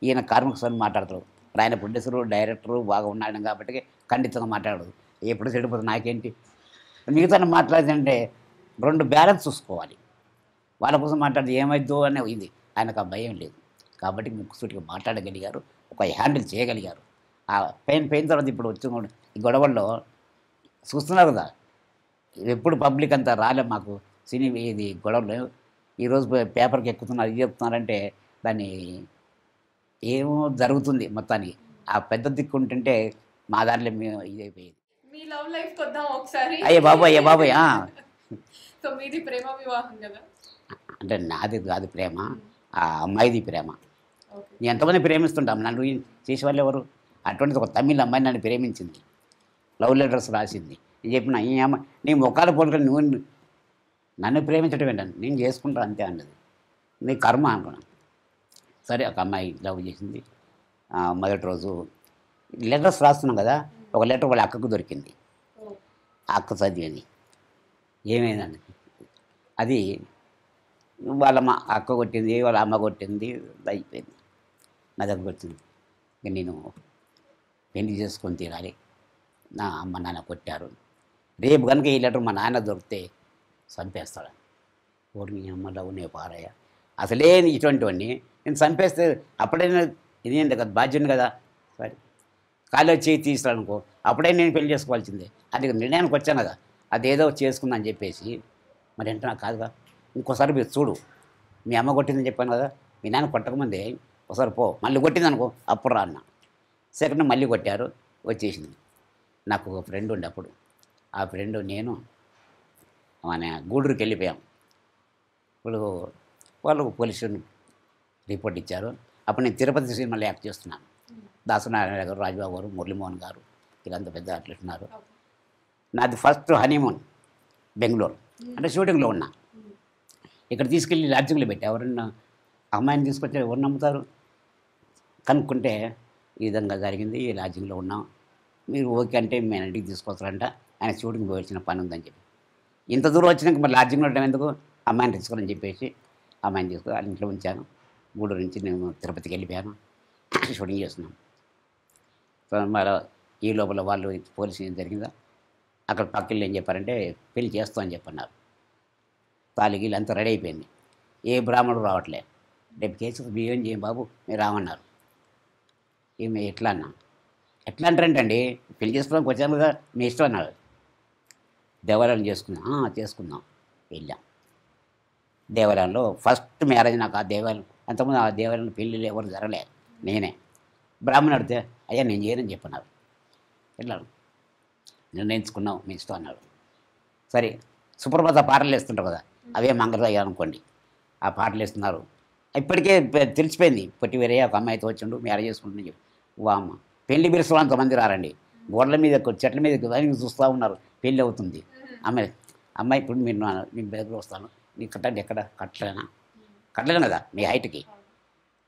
ఈయన కార్మిక సభ్యులు మాట్లాడతారు. ఆయన ప్రొడ్యూసరు, డైరెక్టరు బాగా ఉన్నాడు కాబట్టి ఖండితంగా మాట్లాడదు. ఎప్పుడు చెడిపోతుంది నాకేంటి మిగతా మాట్లాడదంటే రెండు బ్యాలెన్స్ చూసుకోవాలి. వాళ్ళ కోసం మాట్లాడితే ఏమైద్దో అనే ఇది ఆయనకు ఆ భయం లేదు కాబట్టి ముక్కుసూటిగా మాట్లాడగలిగారు, ఒక హ్యాండిల్ చేయగలిగారు. ఆ పెయిన్ తర్వాత ఇప్పుడు వచ్చి ఈ గొడవల్లో చూస్తున్నారు కదా, ఎప్పుడు పబ్లిక్ అంతా రాలే మాకు సినీ ఇది గొడవలు. ఈరోజు పేపర్కి ఎక్కుతున్నారు, ఇది చెప్తున్నారంటే దాన్ని ఏమో జరుగుతుంది మొత్తానికి. ఆ పెద్ద దిక్కు ఉంటుంటే మా దాంట్లో మేము ఇదైపోయేది. మీ లవ్ లైఫ్ కొద్దాం ఒకసారి. అయ్యే బాబాయ్ సో మీది ప్రేమ వివాహం కదా? అంటే నాది కాదు ప్రేమ, ఆ అమ్మాయిది ప్రేమ. నేను ఎంతమంది ప్రేమిస్తుంటాం, నన్ను చేసేవాళ్ళు ఎవరు? అటువంటిది ఒక తమిళ అమ్మాయి నన్ను ప్రేమించింది, లవ్ లెటర్స్ రాసింది. నేను చెప్పిన ఈ అమ్మాయి నీ మొక్కలు పోలుకొని నువ్వు నన్ను ప్రేమించడం ఏంటని, నేను చేసుకుంటాను అంతే అన్నది, నీ కర్మ అనుకున్నాను. సరే, ఒక అమ్మాయి లవ్ చేసింది. మొదటి రోజు లెటర్స్ రాస్తున్నాం కదా, ఒక లెటర్ వాళ్ళ అక్కకు దొరికింది. ఆ అక్క చదివింది, ఏమైందండి అది వాళ్ళ అక్క కొట్టింది, వాళ్ళ అమ్మ కొట్టింది, అయిపోయింది. నా దగ్గర కొట్టింది. ఇక నేను పెళ్లి చేసుకొని తీరాలి, నా అమ్మ నాన్న కొట్టారు, రేపు కనుక ఈ లెటర్ మా నాన్న దొరికితే చంపేస్తాడు. ఓడి మీ అమ్మ లవ్ నే పారాయ, అసలే ఇటువంటివన్నీ నేను చంపేస్తే అప్పుడైనా ఇదేంటి కదా, బాధ్యం కదా. సరే, కాలో చేయి తీస్తాడు అనుకో, అప్పుడే నేను పెళ్లి చేసుకోవాల్సిందే. అది నిర్ణయానికి వచ్చాను కదా, అదేదో చేసుకుందని చెప్పేసి మరి అంటున్నా కాదుగా. ఇంకోసారి మీరు చూడు, మీ అమ్మ కొట్టిందని చెప్పాను కదా, మీ నాన్న కొట్టకముందే ఒకసారి పో, మళ్ళీ కొట్టింది అనుకో అప్పుడు రా అన్న. సెకండ్ మళ్ళీ కొట్టారు, వచ్చేసింది. నాకు ఒక ఫ్రెండ్ ఉండే అప్పుడు, ఆ ఫ్రెండ్ నేను మన గూడూరుకి వెళ్ళిపోయాం. ఇప్పుడు వాళ్ళు పోలీసు రిపోర్ట్ ఇచ్చారు. అప్పుడు నేను తిరుపతి సినిమాలో యాక్ట్ చేస్తున్నాను. దాసనారాయణ గారు, రాజబాబు గారు, మురళీమోహన్ గారు, వీళ్ళంతా పెద్ద అట్లున్నారు. నాది ఫస్ట్ హనీమూన్ బెంగళూరు, అంటే షూటింగ్లో ఉన్నా. ఇక్కడ తీసుకెళ్ళి లాడ్జింగ్లో పెట్టి ఎవరన్నా అమ్మాయిని తీసుకొచ్చి ఎవరు నమ్ముతారు కనుక్కుంటే ఈ విధంగా జరిగింది, ఈ లాడ్జింగ్లో ఉన్నాం, మీరు ఓకే అంటే మేము ఇంటికి తీసుకొస్తారంట, ఆయన షూటింగ్ పోయి వచ్చిన పని ఉందని చెప్పి. ఇంత దూరం వచ్చినాక మరి లాడ్జింగ్లో ఉండడం ఎందుకు, అమ్మాయిని తీసుకోవాలని చెప్పేసి అమ్మాయిని తీసుకుని వాళ్ళ ఇంట్లో ఉంచాను. గూడూరు నుంచి నేను తిరుపతికి వెళ్ళిపోయాను, షూటింగ్ చేస్తున్నాం. సో మరి ఈ లోపల వాళ్ళు పోలీసు ఏం జరిగిందా, అక్కడ పక్కలు ఏం చెప్పారంటే పెళ్లి చేస్తామని చెప్పన్నారు. తాలికి వీళ్ళంతా రెడీ అయిపోయింది, ఏ బ్రాహ్మణుడు రావట్లే. రేపు కేసు బియ్యం చేయం బాబు, మీరు రామన్నారు. ఏమి ఎట్లా అన్నా, ఎట్లా అంటారంటండి, పెళ్లి చేసుకోవడానికి వచ్చాను కదా, మీ ఇష్టం అన్నాడు. దేవాలయం చేసుకుందాం వెళ్ళాం. దేవాలయంలో ఫస్ట్ మ్యారేజ్ నాకు ఆ దేవాలయం. అంతకుముందు ఆ దేవాలయంలో పెళ్ళిళ్ళు ఎవరు జరగలేదు. నేనే బ్రాహ్మణుడు అడితే అయ్యా నేను చేయనని చెప్పన్నారు. వెళ్ళాను, నిర్ణయించుకున్నాం మీ ఇష్టం అన్నాడు. సరే, సుప్రభాత పాటలు వేస్తుంటారు కదా, అవే మంగళయ్య అనుకోండి, ఆ పాటలు వేస్తున్నారు. ఇప్పటికే తెలిసిపోయింది పొట్టి వీరయ్య ఒక అమ్మాయితో వచ్చిండు, మ్యారేజ్ చేసుకుంటుందని చెప్పి. వామ్మ, పెళ్లి బిరుసులో అంతమంది రారండి, గోడల మీద చెట్ల మీద చూస్తూ ఉన్నారు, పెళ్ళి అవుతుంది. అమ్మాయి ఇప్పుడు మీరు నేను దగ్గర వస్తాను, నీకు కట్టండి. ఎక్కడ కట్టలేను కదా మీ హైట్కి.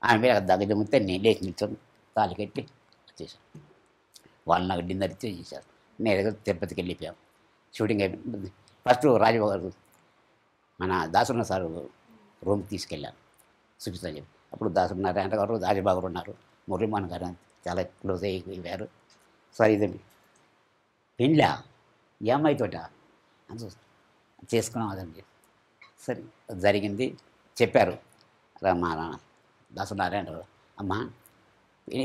ఆమె మీద దగ్గర ఉంటే నేను లేచి నిల్చొని తాళి కట్టి వచ్చేసాను. వాళ్ళు నాకు డిన్నర్ ఇచ్చే చేశారు. నేను దగ్గర తిరుపతికి వెళ్ళిపోయాం, షూటింగ్ అయిపోయింది. ఫస్ట్ రాజబాబు గారు మన దాసున్న సారు రూమ్కి తీసుకెళ్ళాను చూపిస్తాను చెప్పి. అప్పుడు దాసున్నారాయణ గారు, రాజబాబు గారు ఉన్నారు, మురళీమోహన్ గారు చాలా క్లోజ్ అయిపోయారు. సరే, ఇది పెళ్ళా ఈ అమ్మాయితోట అని చేసుకున్నాం అదండి. సరే, జరిగింది చెప్పారు. మా దాసున్నారాయణ గారు, అమ్మ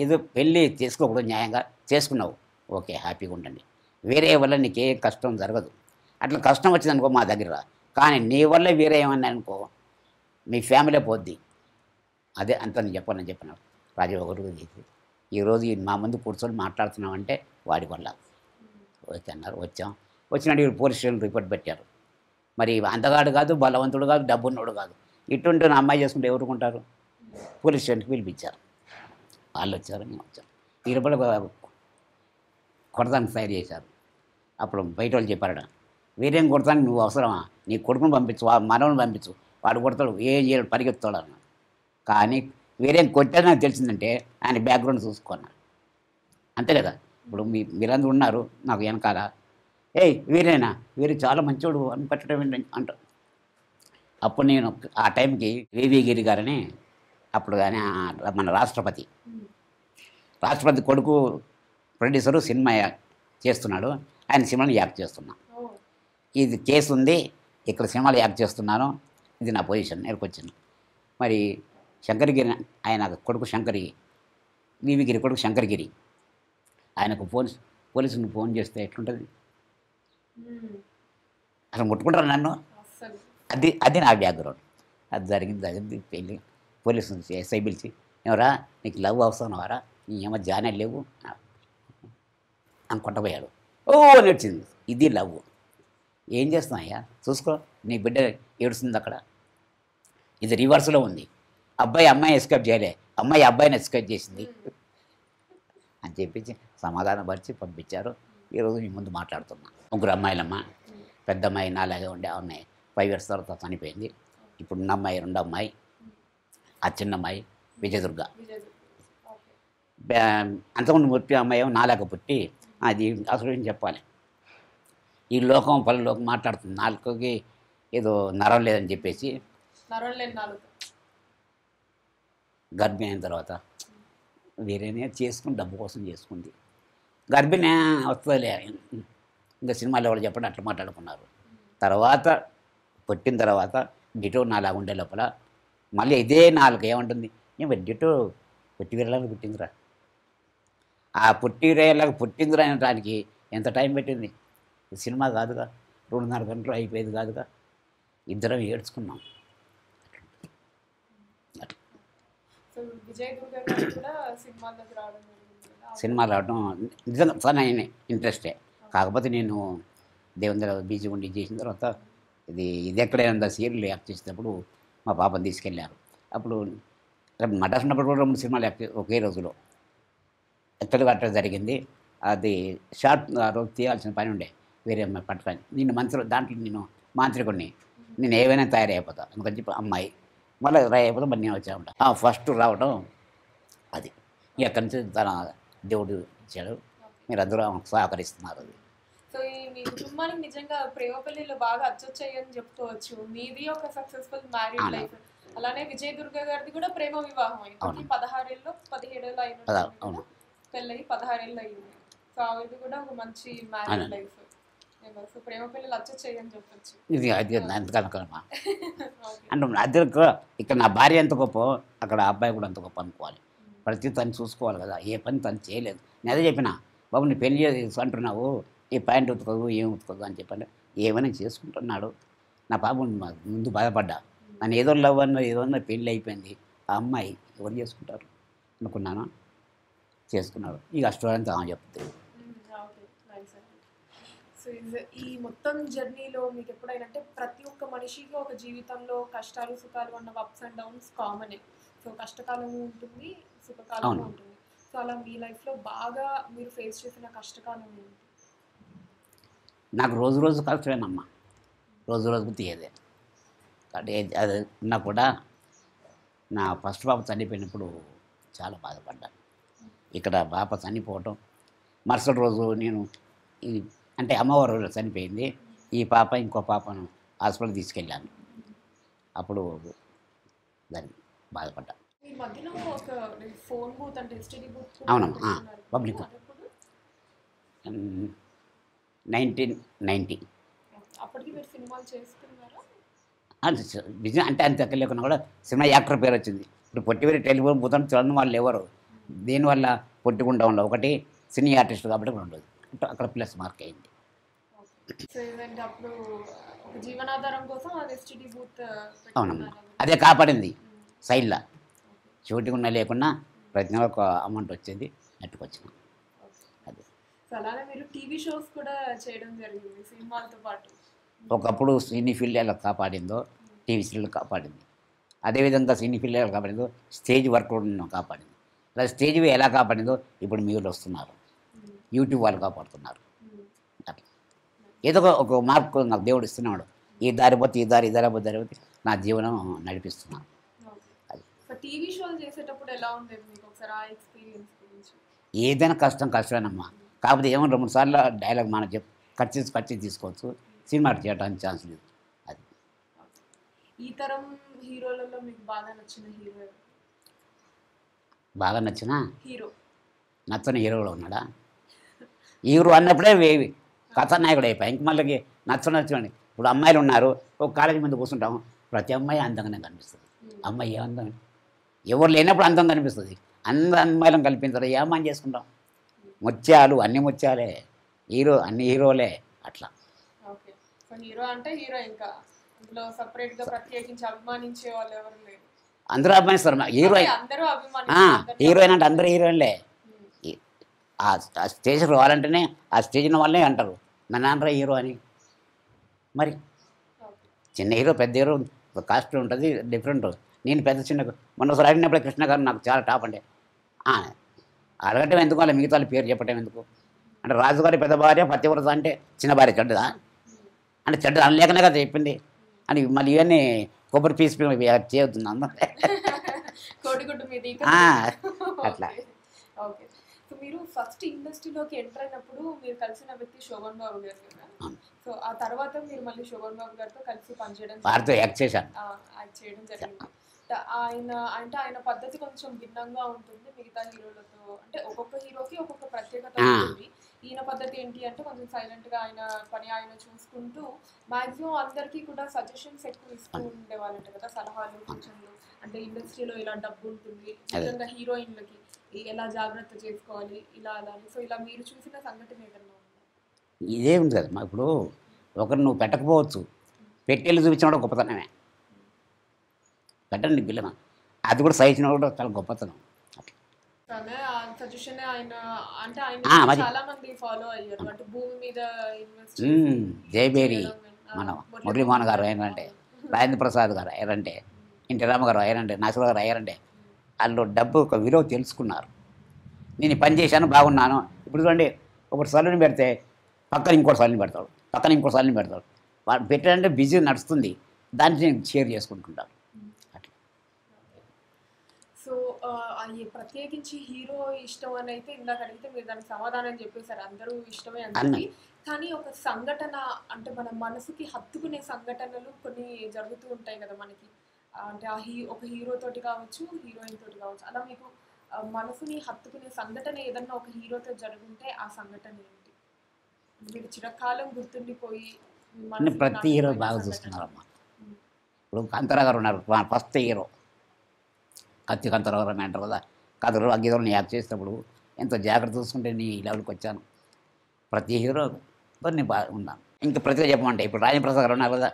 ఏదో పెళ్ళి చేసుకోకూడదు, న్యాయంగా చేసుకున్నావు, ఓకే హ్యాపీగా ఉండండి, వేరే వల్ల నీకే కష్టం జరగదు. అట్లా కష్టం వచ్చిందనుకో మా దగ్గర, కానీ నీ వల్ల వేరే ఏమన్నా అనుకో మీ ఫ్యామిలీ పోద్ది, అదే అంత నేను చెప్పానని చెప్పినాడు రాజీవ్ గారు. ఈరోజు మా ముందు కూర్చొని మాట్లాడుతున్నామంటే వాడి వల్ల ఓకే అన్నారు. వచ్చాం, వచ్చినట్టు వీళ్ళు పోలీస్ స్టేషన్ రిపోర్ట్ పెట్టారు. మరి అంతగాడు కాదు, బలవంతుడు కాదు, డబ్బున్నోడు కాదు, ఇటువంటి అమ్మాయి చేసుకుంటే ఎవరుకుంటారు. పోలీస్ స్టేషన్కి పిలిపించారు, వాళ్ళు వచ్చారు, మేము వచ్చాం. ఈ లోపల కొడతానికి తయారు చేశారు. అప్పుడు బయట వాళ్ళు చెప్పారట, వీరేం కొడతానికి నువ్వు అవసరమా, నీ కొడుకుని పంపించు, మనవని పంపించు, వాడు కొడతాడు, ఏం చేయడు, పరిగెత్తాడు అన్నాడు. కానీ వేరే కొట్టారు నాకు తెలిసిందంటే ఆయన బ్యాక్గ్రౌండ్ చూసుకున్నాను అంతే కదా. ఇప్పుడు మీరందరూ ఉన్నారు నాకు వెనకాల, ఏయ్ వీరేనా, వీరు చాలా మంచోడు అని పెట్టడం ఏంటంటే అంటారు. అప్పుడు నేను ఆ టైంకి వివి గిరి గారని అప్పుడు కానీ మన రాష్ట్రపతి కొడుకు ప్రొడ్యూసరు సినిమా చేస్తున్నాడు, ఆయన సినిమాని యాక్ట్ చేస్తున్నా, ఇది కేసు ఉంది ఇక్కడ సినిమాలు యాక్ట్ చేస్తున్నాను, ఇది నా పొజిషన్ నేర్కొచ్చాను. మరి శంకరగిరి ఆయన కొడుకు శంకరి, వివిగిరి కొడుకు శంకరగిరి, ఆయనకు పోలీసుని ఫోన్ చేస్తే ఎట్లుంటుంది, అసలు ముట్టుకుంటారు నన్ను. అది నా బ్యాక్గ్రౌండ్. అది జరిగింది పెళ్ళి. పోలీసుని ఎస్ఐ పిలిచి, ఎవరా నీకు లవ్ అవసరం వారా, నీ ఏమో జానే లేవు అని కొట్టబోయాడు. ఓ నడిచింది ఇది లవ్. ఏం చేస్తున్నాయ్యా చూసుకో, నీ బిడ్డ ఏడుస్తుంది అక్కడ. ఇది రివర్స్లో ఉంది, అబ్బాయి అమ్మాయి ఎస్కేప్ చేయలే, అమ్మాయి అబ్బాయిని ఎస్కేప్ చేసింది అని చెప్పించి సమాధానపరిచి పంపించారు. ఈరోజు మీ ముందు మాట్లాడుతున్నాను. ముగ్గురు అమ్మాయిలమ్మ, పెద్ద అమ్మాయి నాలాగే ఉండే ఉన్నాయి, 5 years తర్వాత చనిపోయింది. ఇప్పుడు ఉన్న అమ్మాయి రెండో అమ్మాయి, ఆ చిన్న అమ్మాయి విజయదుర్గ. అంతకుముందు పుట్టి అమ్మాయి నాలాగ పుట్టి, అది అసలు ఏం చెప్పాలి, ఈ లోకం పలు లోకం మాట్లాడుతుంది, నాలుకకి ఏదో నరం లేదని చెప్పేసి గర్భిణి అయిన తర్వాత వేరేనే చేసుకుని డబ్బు కోసం చేసుకుంది. గర్భిణి వస్తుందిలే, ఇంకా సినిమాలో వాళ్ళు చెప్పండి అట్లా మాట్లాడుకున్నారు. తర్వాత పుట్టిన తర్వాత డిటో నాలా ఉండే లోపల మళ్ళీ ఇదే నాలుగు ఏముంటుంది, ఏమి డిటో పొట్టి వీరలాగా పుట్టిందిరా, ఆ పొట్టి వీరలాగా పుట్టిందిరా అనడానికి ఎంత టైం పెట్టింది, సినిమా కాదుగా, 2.5 గంటలు అయిపోయేది కాదుగా, ఇద్దరం ఏడ్చుకున్నాం. సినిమా రావడం నిజంగా చాలా ఇంట్రెస్టే. కాకపోతే నేను దేవుందర బీజీ ఉండి చేసిన తర్వాత ఇది ఎక్కడైనా సీరియల్ యాక్ట్ చేసేటప్పుడు మా పాపను తీసుకెళ్ళారు. అప్పుడు నటనప్పుడు కూడా 2 సినిమాలు యాక్ట్ ఒకే రోజులో ఎక్కడికి అట్లా జరిగింది. అది షార్ట్ రోజు తీయాల్సిన పని ఉండే, వేరే అమ్మాయి పట్టుకొని నేను మంత్రి దాంట్లో నేను మాంత్రికుడిని, నేను ఏవైనా తయారైపోతా అందుకని చెప్పి అమ్మాయి మళ్ళీ తయారైపోతా మరి నేను వచ్చా ఉంటా. ఫస్ట్ రావడం అది, ఇక అక్కడి నుంచి తన దేవుడు ఇచ్చాడు, మీరు అందరూ సహకరిస్తున్నారు. అది సో ఈ మీ కుటుంబానికి నిజంగా ప్రేమపల్లిలో బాగా అచ్చొచ్చాయని చెప్పుకోవచ్చు. మీది ఒక సక్సెస్ఫుల్ మ్యారీడ్ లైఫ్, అలానే విజయదుర్గ గారిది కూడా ప్రేమ వివాహం అయింది, 17 ఏళ్ళు అయిన పెళ్ళయి 16 ఏళ్ళు అయింది. సో ఇది కూడా ఒక మంచి మ్యారీడ్ లైఫ్, ప్రేమ పిల్లలు అచ్చొచ్చాయని చెప్పచ్చు. ఇది అది ఎంతకనుకోమా అంటే అది ఇక్కడ నా భార్య ఎంత గొప్ప, అక్కడ అబ్బాయి కూడా అంత గొప్ప అనుకోవాలి. ప్రతి తను చూసుకోవాలి కదా, ఏ పని తను చేయలేదు. నేను అదే చెప్పినా, బాబు నీ పెళ్లి అంటున్నావు, ఈ ప్యాంట్ ఉతుకదు ఏం ఉతుకదు అని చెప్పండి, ఏమైనా చేసుకుంటున్నాడు. నా పాప ముందు బాధపడ్డా, నన్ను ఏదో లవ్ అన్న ఏదో అన్న పెళ్ళి అయిపోయింది, ఆ అమ్మాయి ఎవరు చేసుకుంటారు అనుకున్నాను, చేసుకున్నాడు. ఈ కష్టపడంతా ఆమె చెప్తుంది. సో ఈ మొత్తం జర్నీలో మీకు ఎప్పుడైనా అంటే ప్రతి ఒక్క మనిషికి ఒక జీవితంలో కష్టాలు సుఖాలు ఉన్న అప్స్ అండ్ డౌన్స్ కామనే. సో కష్టకాలం ఉంటుంది, సుఖకాలం ఉంటుంది. సో అలా మీ లైఫ్లో బాగా మీరు ఫేస్ చేసిన కష్టకాలం ఏంటి? నాకు రోజు కష్టమేనమ్మా, రోజుకు తీయదే. కాబట్టి అది ఉన్నా కూడా నా ఫస్ట్ పాప చనిపోయినప్పుడు చాలా బాధపడ్డాను. ఇక్కడ పాప చనిపోవటం మరుసటి రోజు నేను ఈ అంటే అమ్మవారు చనిపోయింది, ఈ పాప ఇంకో పాపను హాస్పిటల్ తీసుకెళ్ళాను. అప్పుడు దాన్ని బాధపడ్డా. అవునమ్మా, పబ్లిక్ 1990 బిజినెస్ అంటే అంత లేకుండా కూడా సినిమా యాక్టర్ పేరు వచ్చింది. ఇప్పుడు పొట్టివేరి టెలిఫోన్ పోతాను చూడని వాళ్ళు ఎవరు, దీనివల్ల పొట్టికుండా ఉండవు. ఒకటి సినీ ఆర్టిస్ట్ కాబట్టి కూడా ఉండదు, అక్కడ ప్లస్ మార్క్ అయింది. అవునమ్మా, అదే కాపాడింది. సైడ్లా షూటింగ్ ఉన్నా లేకున్నా ప్రతి నెల ఒక అమౌంట్ వచ్చేది, అట్టుకొచ్చింది. అలానే మీరు టీవీ షోస్ కూడా చేయడం జరిగింది సినిమాలతో పాటు. ఒకప్పుడు సినీ ఫీల్డ్ ఎలా కాపాడిందో టీవీ సీరియల్ కాపాడింది, అదేవిధంగా సినీ ఫీల్డ్ ఎలా కాపాడిందో స్టేజ్ వర్క్ కూడా కాపాడింది. అలా స్టేజ్ ఎలా కాపాడిందో ఇప్పుడు మీరు వస్తున్నారు, యూట్యూబ్ వాళ్ళు కాపాడుతున్నారు. అట్లా ఏదో ఒక మార్పు నాకు దేవుడు ఇస్తున్నాడు. ఈ దారిపోతే ఈ దారి, ఈ దారిపోతే నా జీవనం నడిపిస్తున్నాను. టీవీ షోలు చేసేటప్పుడు ఎలా ఉండేది మీకు ఒకసారి ఆ ఎక్స్‌పీరియన్స్ గురించి? ఏదైనా కష్టం కష్టమేనమ్మా, కాకపోతే ఏమో 2-3 సార్లు డైలాగ్ మనం కట్ చేసి తీసుకోవచ్చు. సినిమా చేయడానికి ఛాన్స్ లేదు. అది ఈ తరం హీరోలలో మీకు బాగా నచ్చిన హీరో? బాగా నచ్చిన హీరో నచ్చని హీరోలో ఉన్నాడా? హీరో అన్నప్పుడే కథానాయకుడు అయిపోయాయి. ఇంక మళ్ళీ నచ్చండి. ఇప్పుడు అమ్మాయిలు ఉన్నారు, ఒక కాలేజీ ముందు కూర్చుంటాము, ప్రతి అమ్మాయి అందంగానే కనిపిస్తుంది. అమ్మాయి ఏ అందం, ఎవరు లేనప్పుడు అందం కనిపిస్తుంది. అమ్మాయిలను కల్పించారు, ఏమని చేసుకుంటాం. ముత్యాలు అన్ని ముత్యాలే, హీరో అన్ని హీరోలే. అట్లా హీరో అంటే హీరో, ఇంకా సపరేట్గా ప్రత్యేకించి అభిమానించే వాళ్ళు ఎవరు లేరు. అందరూ అభిమానిస్తారు హీరోయిన్, హీరోయిన్ అంటే అందరూ హీరోయిన్లే. ఆ స్టేజ్ రావాలంటేనే ఆ స్టేజ్ వాళ్ళనే అంటారు నా నాన్న హీరో అని. మరి చిన్న హీరో పెద్ద హీరో కాస్ట్ ఉంటుంది, డిఫరెంట్. నేను పెద్ద చిన్న మొన్నసారి అడిగినప్పుడు కృష్ణ గారు నాకు చాలా టాప్ అండి. అడగటం ఎందుకు, వాళ్ళ మిగతా వాళ్ళ పేరు చెప్పటం ఎందుకు అంటే, రాజుగారి పెద్ద భార్య పతివ్రత అంటే చిన్న భార్య చెడ్డదా అంటే, చెడ్డ అనలేకనే కదా చెప్పింది అని. మళ్ళీ ఇవన్నీ కొబ్బరి పీస్ చేయవుతున్నాను అట్లా. సో మీరు ఫస్ట్ ఇండస్ట్రీలోకి ఎంటర్ అయినప్పుడు మీరు కలిసిన వ్యక్తి శోభన్ బాబు గారు కదా? సో ఆ తర్వాత మీరు మళ్ళీ శోభన్ బాబు గారితో కలిసి పనిచేయడం, యాక్ట్ చేయడం జరిగింది. ఆయన అంటే ఆయన పద్ధతి కొంచెం భిన్నంగా ఉంటుంది మిగతా హీరోలతో, అంటే ఒక్కొక్క హీరోకి ఒక్కొక్క ప్రత్యేకత ఉంటుంది. ఈయన పద్ధతి ఏంటి అంటే కొంచెం సైలెంట్గా ఆయన పని ఆయన చూసుకుంటూ మ్యాక్సిమం అందరికీ కూడా సజెషన్స్ ఎక్కువ ఇస్తూ ఉండేవాళ్ళంట కదా, సలహాలు సూచనలు. అంటే ఇండస్ట్రీలో ఇలా డబ్బు ఉంటుంది, నిజంగా హీరోయిన్లకి ఎలా జాగ్రత్త చేసుకోవాలి ఇలా అలా. సో ఇలా మీరు చూసిన సంఘటన ఏదన్నా ఇదే ఉంది కదమ్మా. ఇప్పుడు ఒకరు నువ్వు పెట్టకపోవచ్చు, పెట్టేళ్ళు చూపించిన గొప్పతనమే, పెట్టండి బిల్లమా అది కూడా సహించిన కూడా చాలా గొప్పతనం. జయబేరి మనం మురళీమోహన్ గారు అయ్యారంటే, రాజేంద్ర ప్రసాద్ గారు అయ్యారంటే, ఇంటి రామ గారు అయ్యారంటే, నాసిర్ గారు అయ్యారంటే వాళ్ళు డబ్బు ఒక విలువ తెలుసుకున్నారు. నేను పని చేశాను బాగున్నాను. ఇప్పుడు చూడండి, ఒకటి సలూని పెడితే పక్కన ఇంకోటి సలూని పెడతాడు, పక్కన ఇంకోటి సలూని పెడతాడు. వాళ్ళు పెట్టారంటే బిజీ నడుస్తుంది, దాన్ని నేను షేర్ చేసుకుంటుంటాను. సో ప్రత్యేకించి హీరో ఇష్టం అని అయితే ఇందాక అడిగితే మీరు దానికి సమాధానం చెప్పేశారు, అందరూ ఇష్టమే అన్నది. కానీ ఒక సంఘటన అంటే మన మనసుకి హత్తుకునే సంఘటనలు కొన్ని జరుగుతూ ఉంటాయి కదా మనకి, అంటే ఒక హీరో తోటి కావచ్చు, హీరోయిన్ తోటి కావచ్చు. అలా మీకు మనసుని హత్తుకునే సంఘటన ఏదన్నా ఒక హీరోతో జరుగుంటే ఆ సంఘటన ఏంటి, మీరు చిరకాలం గుర్తుండిపోయి? ప్రతి హీరో బాగా చూస్తున్నారమ్మా. ఇప్పుడు కాంతారావు గారు ఉన్నారు, ఫస్ట్ హీరో కత్తి కాంతారావు గారు అంటారు కదా, కథలు అగ్గిదలు నేను యాక్ట్ చేసినప్పుడు ఎంతో జాగ్రత్త చూసుకుంటే నీ లెవెల్కి వచ్చాను. ప్రతి హీరోతో నేను బాగా ఉన్నాను. ఇంకా ప్రతిగా చెప్పమంటే ఇప్పుడు రాజేంద్ర ప్రసాద్ గారు ఉన్నారు కదా,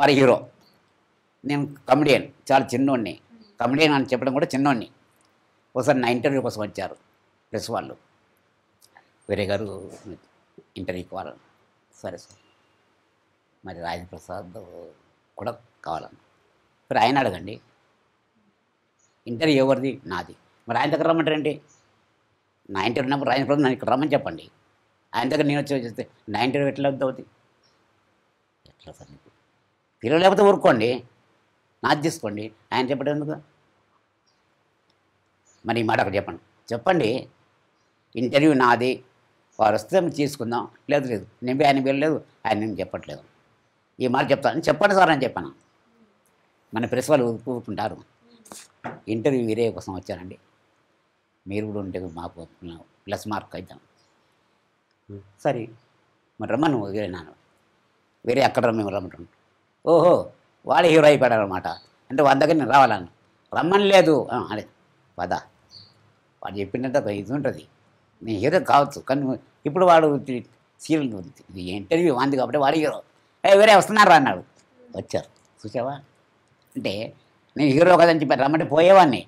వారి హీరో, నేను కమెడియన్, చాలా చిన్నోడిని. కమెడియన్ అని చెప్పడం కూడా చిన్నోడిని. ఒకసారి నా ఇంటర్వ్యూ కోసం వచ్చారు ప్రెస్ వాళ్ళు, వేరే గారు ఇంటర్వ్యూకి కావాలని. సరే సార్, మరి రాజేంద్ర ప్రసాద్ కూడా కావాలని. మరి ఆయన అడగండి, ఇంటర్వ్యూ ఎవరిది? నాది. మరి ఆయన దగ్గర రమ్మంటారండి. నా ఇంటర్వ్యూ ఉన్నప్పుడు రాజేంద్ర ప్రసాద్ నన్ను ఇక్కడ రమ్మని చెప్పండి, ఆయన దగ్గర నేను వచ్చి చేస్తే నా ఇంటర్వ్యూ ఎట్లా అవుతుంది? ఎట్లా సార్ నీకు పిల్లలు లేకపోతే ఊరుకోండి, నాది తీసుకోండి. ఆయన చెప్పడం ఎందుకు? మరి ఈ మాట అక్కడ చెప్పండి, ఇంటర్వ్యూ నాది, వారు వస్తే తీసుకుందాం, లేదు నేను ఆయన వెళ్ళలేదు, ఆయన నేను చెప్పట్లేదు, ఈ మాట చెప్తాను చెప్పండి సార్ అని చెప్పాను. మన ప్రెస్ వాళ్ళు ఊరుకుంటారు. ఇంటర్వ్యూ వేరే కోసం వచ్చారండి, మీరు కూడా ఉంటే మాకు ప్లస్ మార్క్ అవుతాం. సరే మరి రమ్మను వేరేనాను, వేరే అక్కడ మేము రమ్మంటాం. ఓహో వాడు హీరో అయిపోయాడు అనమాట, అంటే వాడి దగ్గర నేను రావాలను రమ్మని లేదు అదే పదా. వాడు చెప్పినంత ఇది ఉంటుంది, నేను హీరో కావచ్చు కానీ ఇప్పుడు వాడు సీరియల్ ఇది ఇంటర్వ్యూ అంది కాబట్టి వాడు హీరో. వేరే వస్తున్నారా అన్నాడు, వచ్చారు. చూసావా అంటే నేను హీరో కదని చెప్పి రమ్మంటే పోయేవాడిని,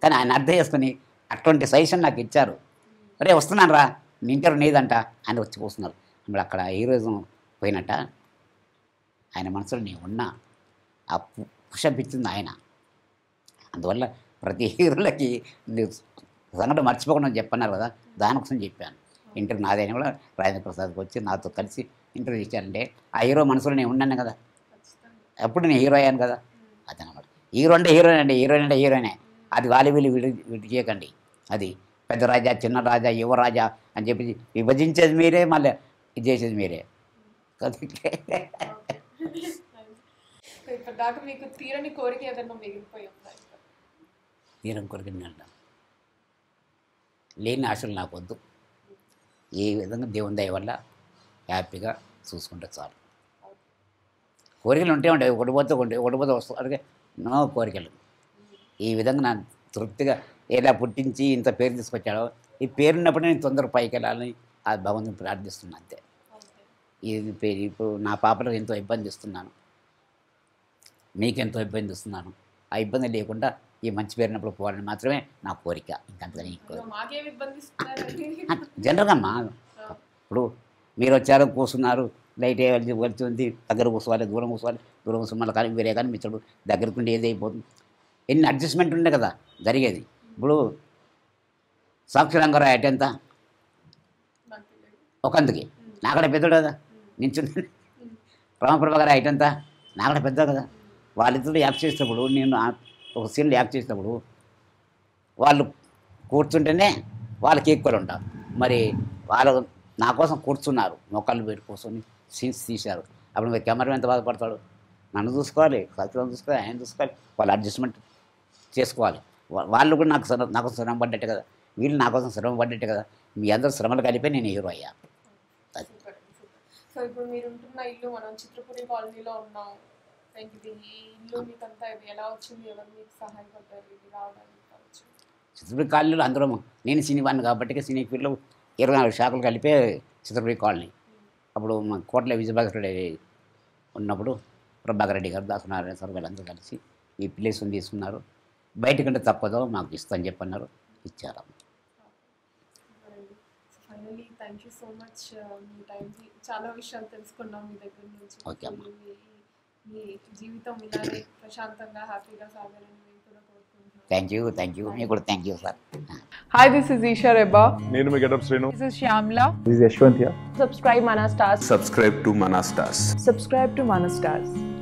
కానీ ఆయన అర్థం చేసుకుని అటువంటి సజెషన్ నాకు ఇచ్చారు. రే వస్తున్నాను రా, మీ ఇంటర్వ్యూ నీదంట అని వచ్చి కూర్చున్నారు. ఇప్పుడు అక్కడ హీరోయిజం పోయినట్ట, ఆయన మనసులో నేను ఉన్నా ఆ పుషప్ ఇచ్చింది ఆయన. అందువల్ల ప్రతి హీరోలకి సంఘటన మర్చిపోకుండా చెప్పన్నారు కదా, దానికోసం చెప్పాను. ఇంటర్వ్యూ నాదైనా కూడా రాజేంద్ర ప్రసాద్కి వచ్చి నాతో కలిసి ఇంటర్వ్యూ ఇచ్చారంటే ఆ హీరో మనసులో నేను ఉన్నాను కదా, అప్పుడు నేను హీరో అయ్యాను కదా. అదనమాట హీరోయిన్ అంటే హీరోయినే అది వాలీబీలు విడిచేయకండి. అది పెద్ద రాజా, చిన్న రాజా, యువరాజా అని చెప్పి విభజించేది మీరే, మళ్ళీ ఇది చేసేది మీరే. తీరని కోరిక అంటాం, లేని ఆశలు నాకు వద్దు. ఏ విధంగా దేవుని దయ వల్ల హ్యాపీగా చూసుకుంటే చాలు. కోరికలు ఉంటే ఉంటాయి, ఒకటిపోతే వస్తు అడిగే నో కోరికలు. ఈ విధంగా నాకు తృప్తిగా ఎలా పుట్టించి ఇంత పేరు తీసుకొచ్చాడో, ఈ పేరున్నప్పుడే నేను తొందర పైకి వెళ్ళాలని ఆ భగవంతుని ప్రార్థిస్తున్నాను అంతే. ఇది పేరు ఇప్పుడు నా పాపలకు ఎంతో ఇబ్బంది ఇస్తున్నాను, మీకెంతో ఇబ్బంది ఇస్తున్నాను. ఆ ఇబ్బంది లేకుండా ఈ మంచి పేరున్నప్పుడు పోవాలని మాత్రమే నా కోరిక. ఇంకంతకని జనరల్గా అమ్మా, ఇప్పుడు మీరు వచ్చారు, కూర్చున్నారు, లైట్ వేయాల్సి వెళ్తుంది, దగ్గర కూర్చోవాలి, దూరం కూర్చోవాలి, మళ్ళీ కానీ వేరే కానీ మిత్రుడు దగ్గరకు ఉండి ఏదైపోతుంది. ఎన్ని అడ్జస్ట్మెంట్ ఉండే కదా జరిగేది. ఇప్పుడు సాక్షిరంగరావు అట ఎంత ఒకందుకి నాకడ పెద్దోడు కదా, నించున్న రామప్రభ గారు అట ఎంత నాకడ పెద్ద కదా. వాళ్ళిద్దరు యాక్ట్ చేసినప్పుడు, నేను ఒక సీన్లు యాక్ట్ చేసినప్పుడు వాళ్ళు కూర్చుంటేనే వాళ్ళకి ఈక్వల్ ఉంటారు. మరి వాళ్ళు నా కోసం కూర్చున్నారు, మొక్కలు పెట్టి కూర్చొని సీన్స్ తీశారు. అప్పుడు మరి కెమెరామెన్ ఎంత బాధపడతాడు, నన్ను చూసుకోవాలి, కథలను చూసుకోవాలి, ఆయన చూసుకోవాలి, వాళ్ళు అడ్జస్ట్మెంట్ చేసుకోవాలి. వాళ్ళు కూడా నాకు శ్రమ పడ్డట్టే కదా, వీళ్ళు నా కోసం శ్రమ పడ్డట్టే కదా. మీ అందరూ శ్రమలు కలిపే నేను హీరో అయ్యా. సో ఇప్పుడు మీరు ఉంటున్న ఇల్లు, మనం చిత్రపురి కాలనీలో ఉన్నాం. చిత్రపురి కాలనీలో అందరం నేను సినిమాను కాబట్టి సినీ ఫీల్డ్లో 24 శాఖలు కలిపే చిత్రపురి కాలనీ. అప్పుడు మా కోట్ల విజయభాస్కర్ రెడ్డి ఉన్నప్పుడు ప్రభాకర్ రెడ్డి గారు, దాసనారాయణ సార్ వీళ్ళందరూ కలిసి ఈ ప్లేస్ తీసుకున్నారు. బయటకంటే తప్పదో మాకు ఇస్తా అని చెప్పన్నారు, ఇచ్చారు. ఓకే అమ్మా, Subscribe to Manastars.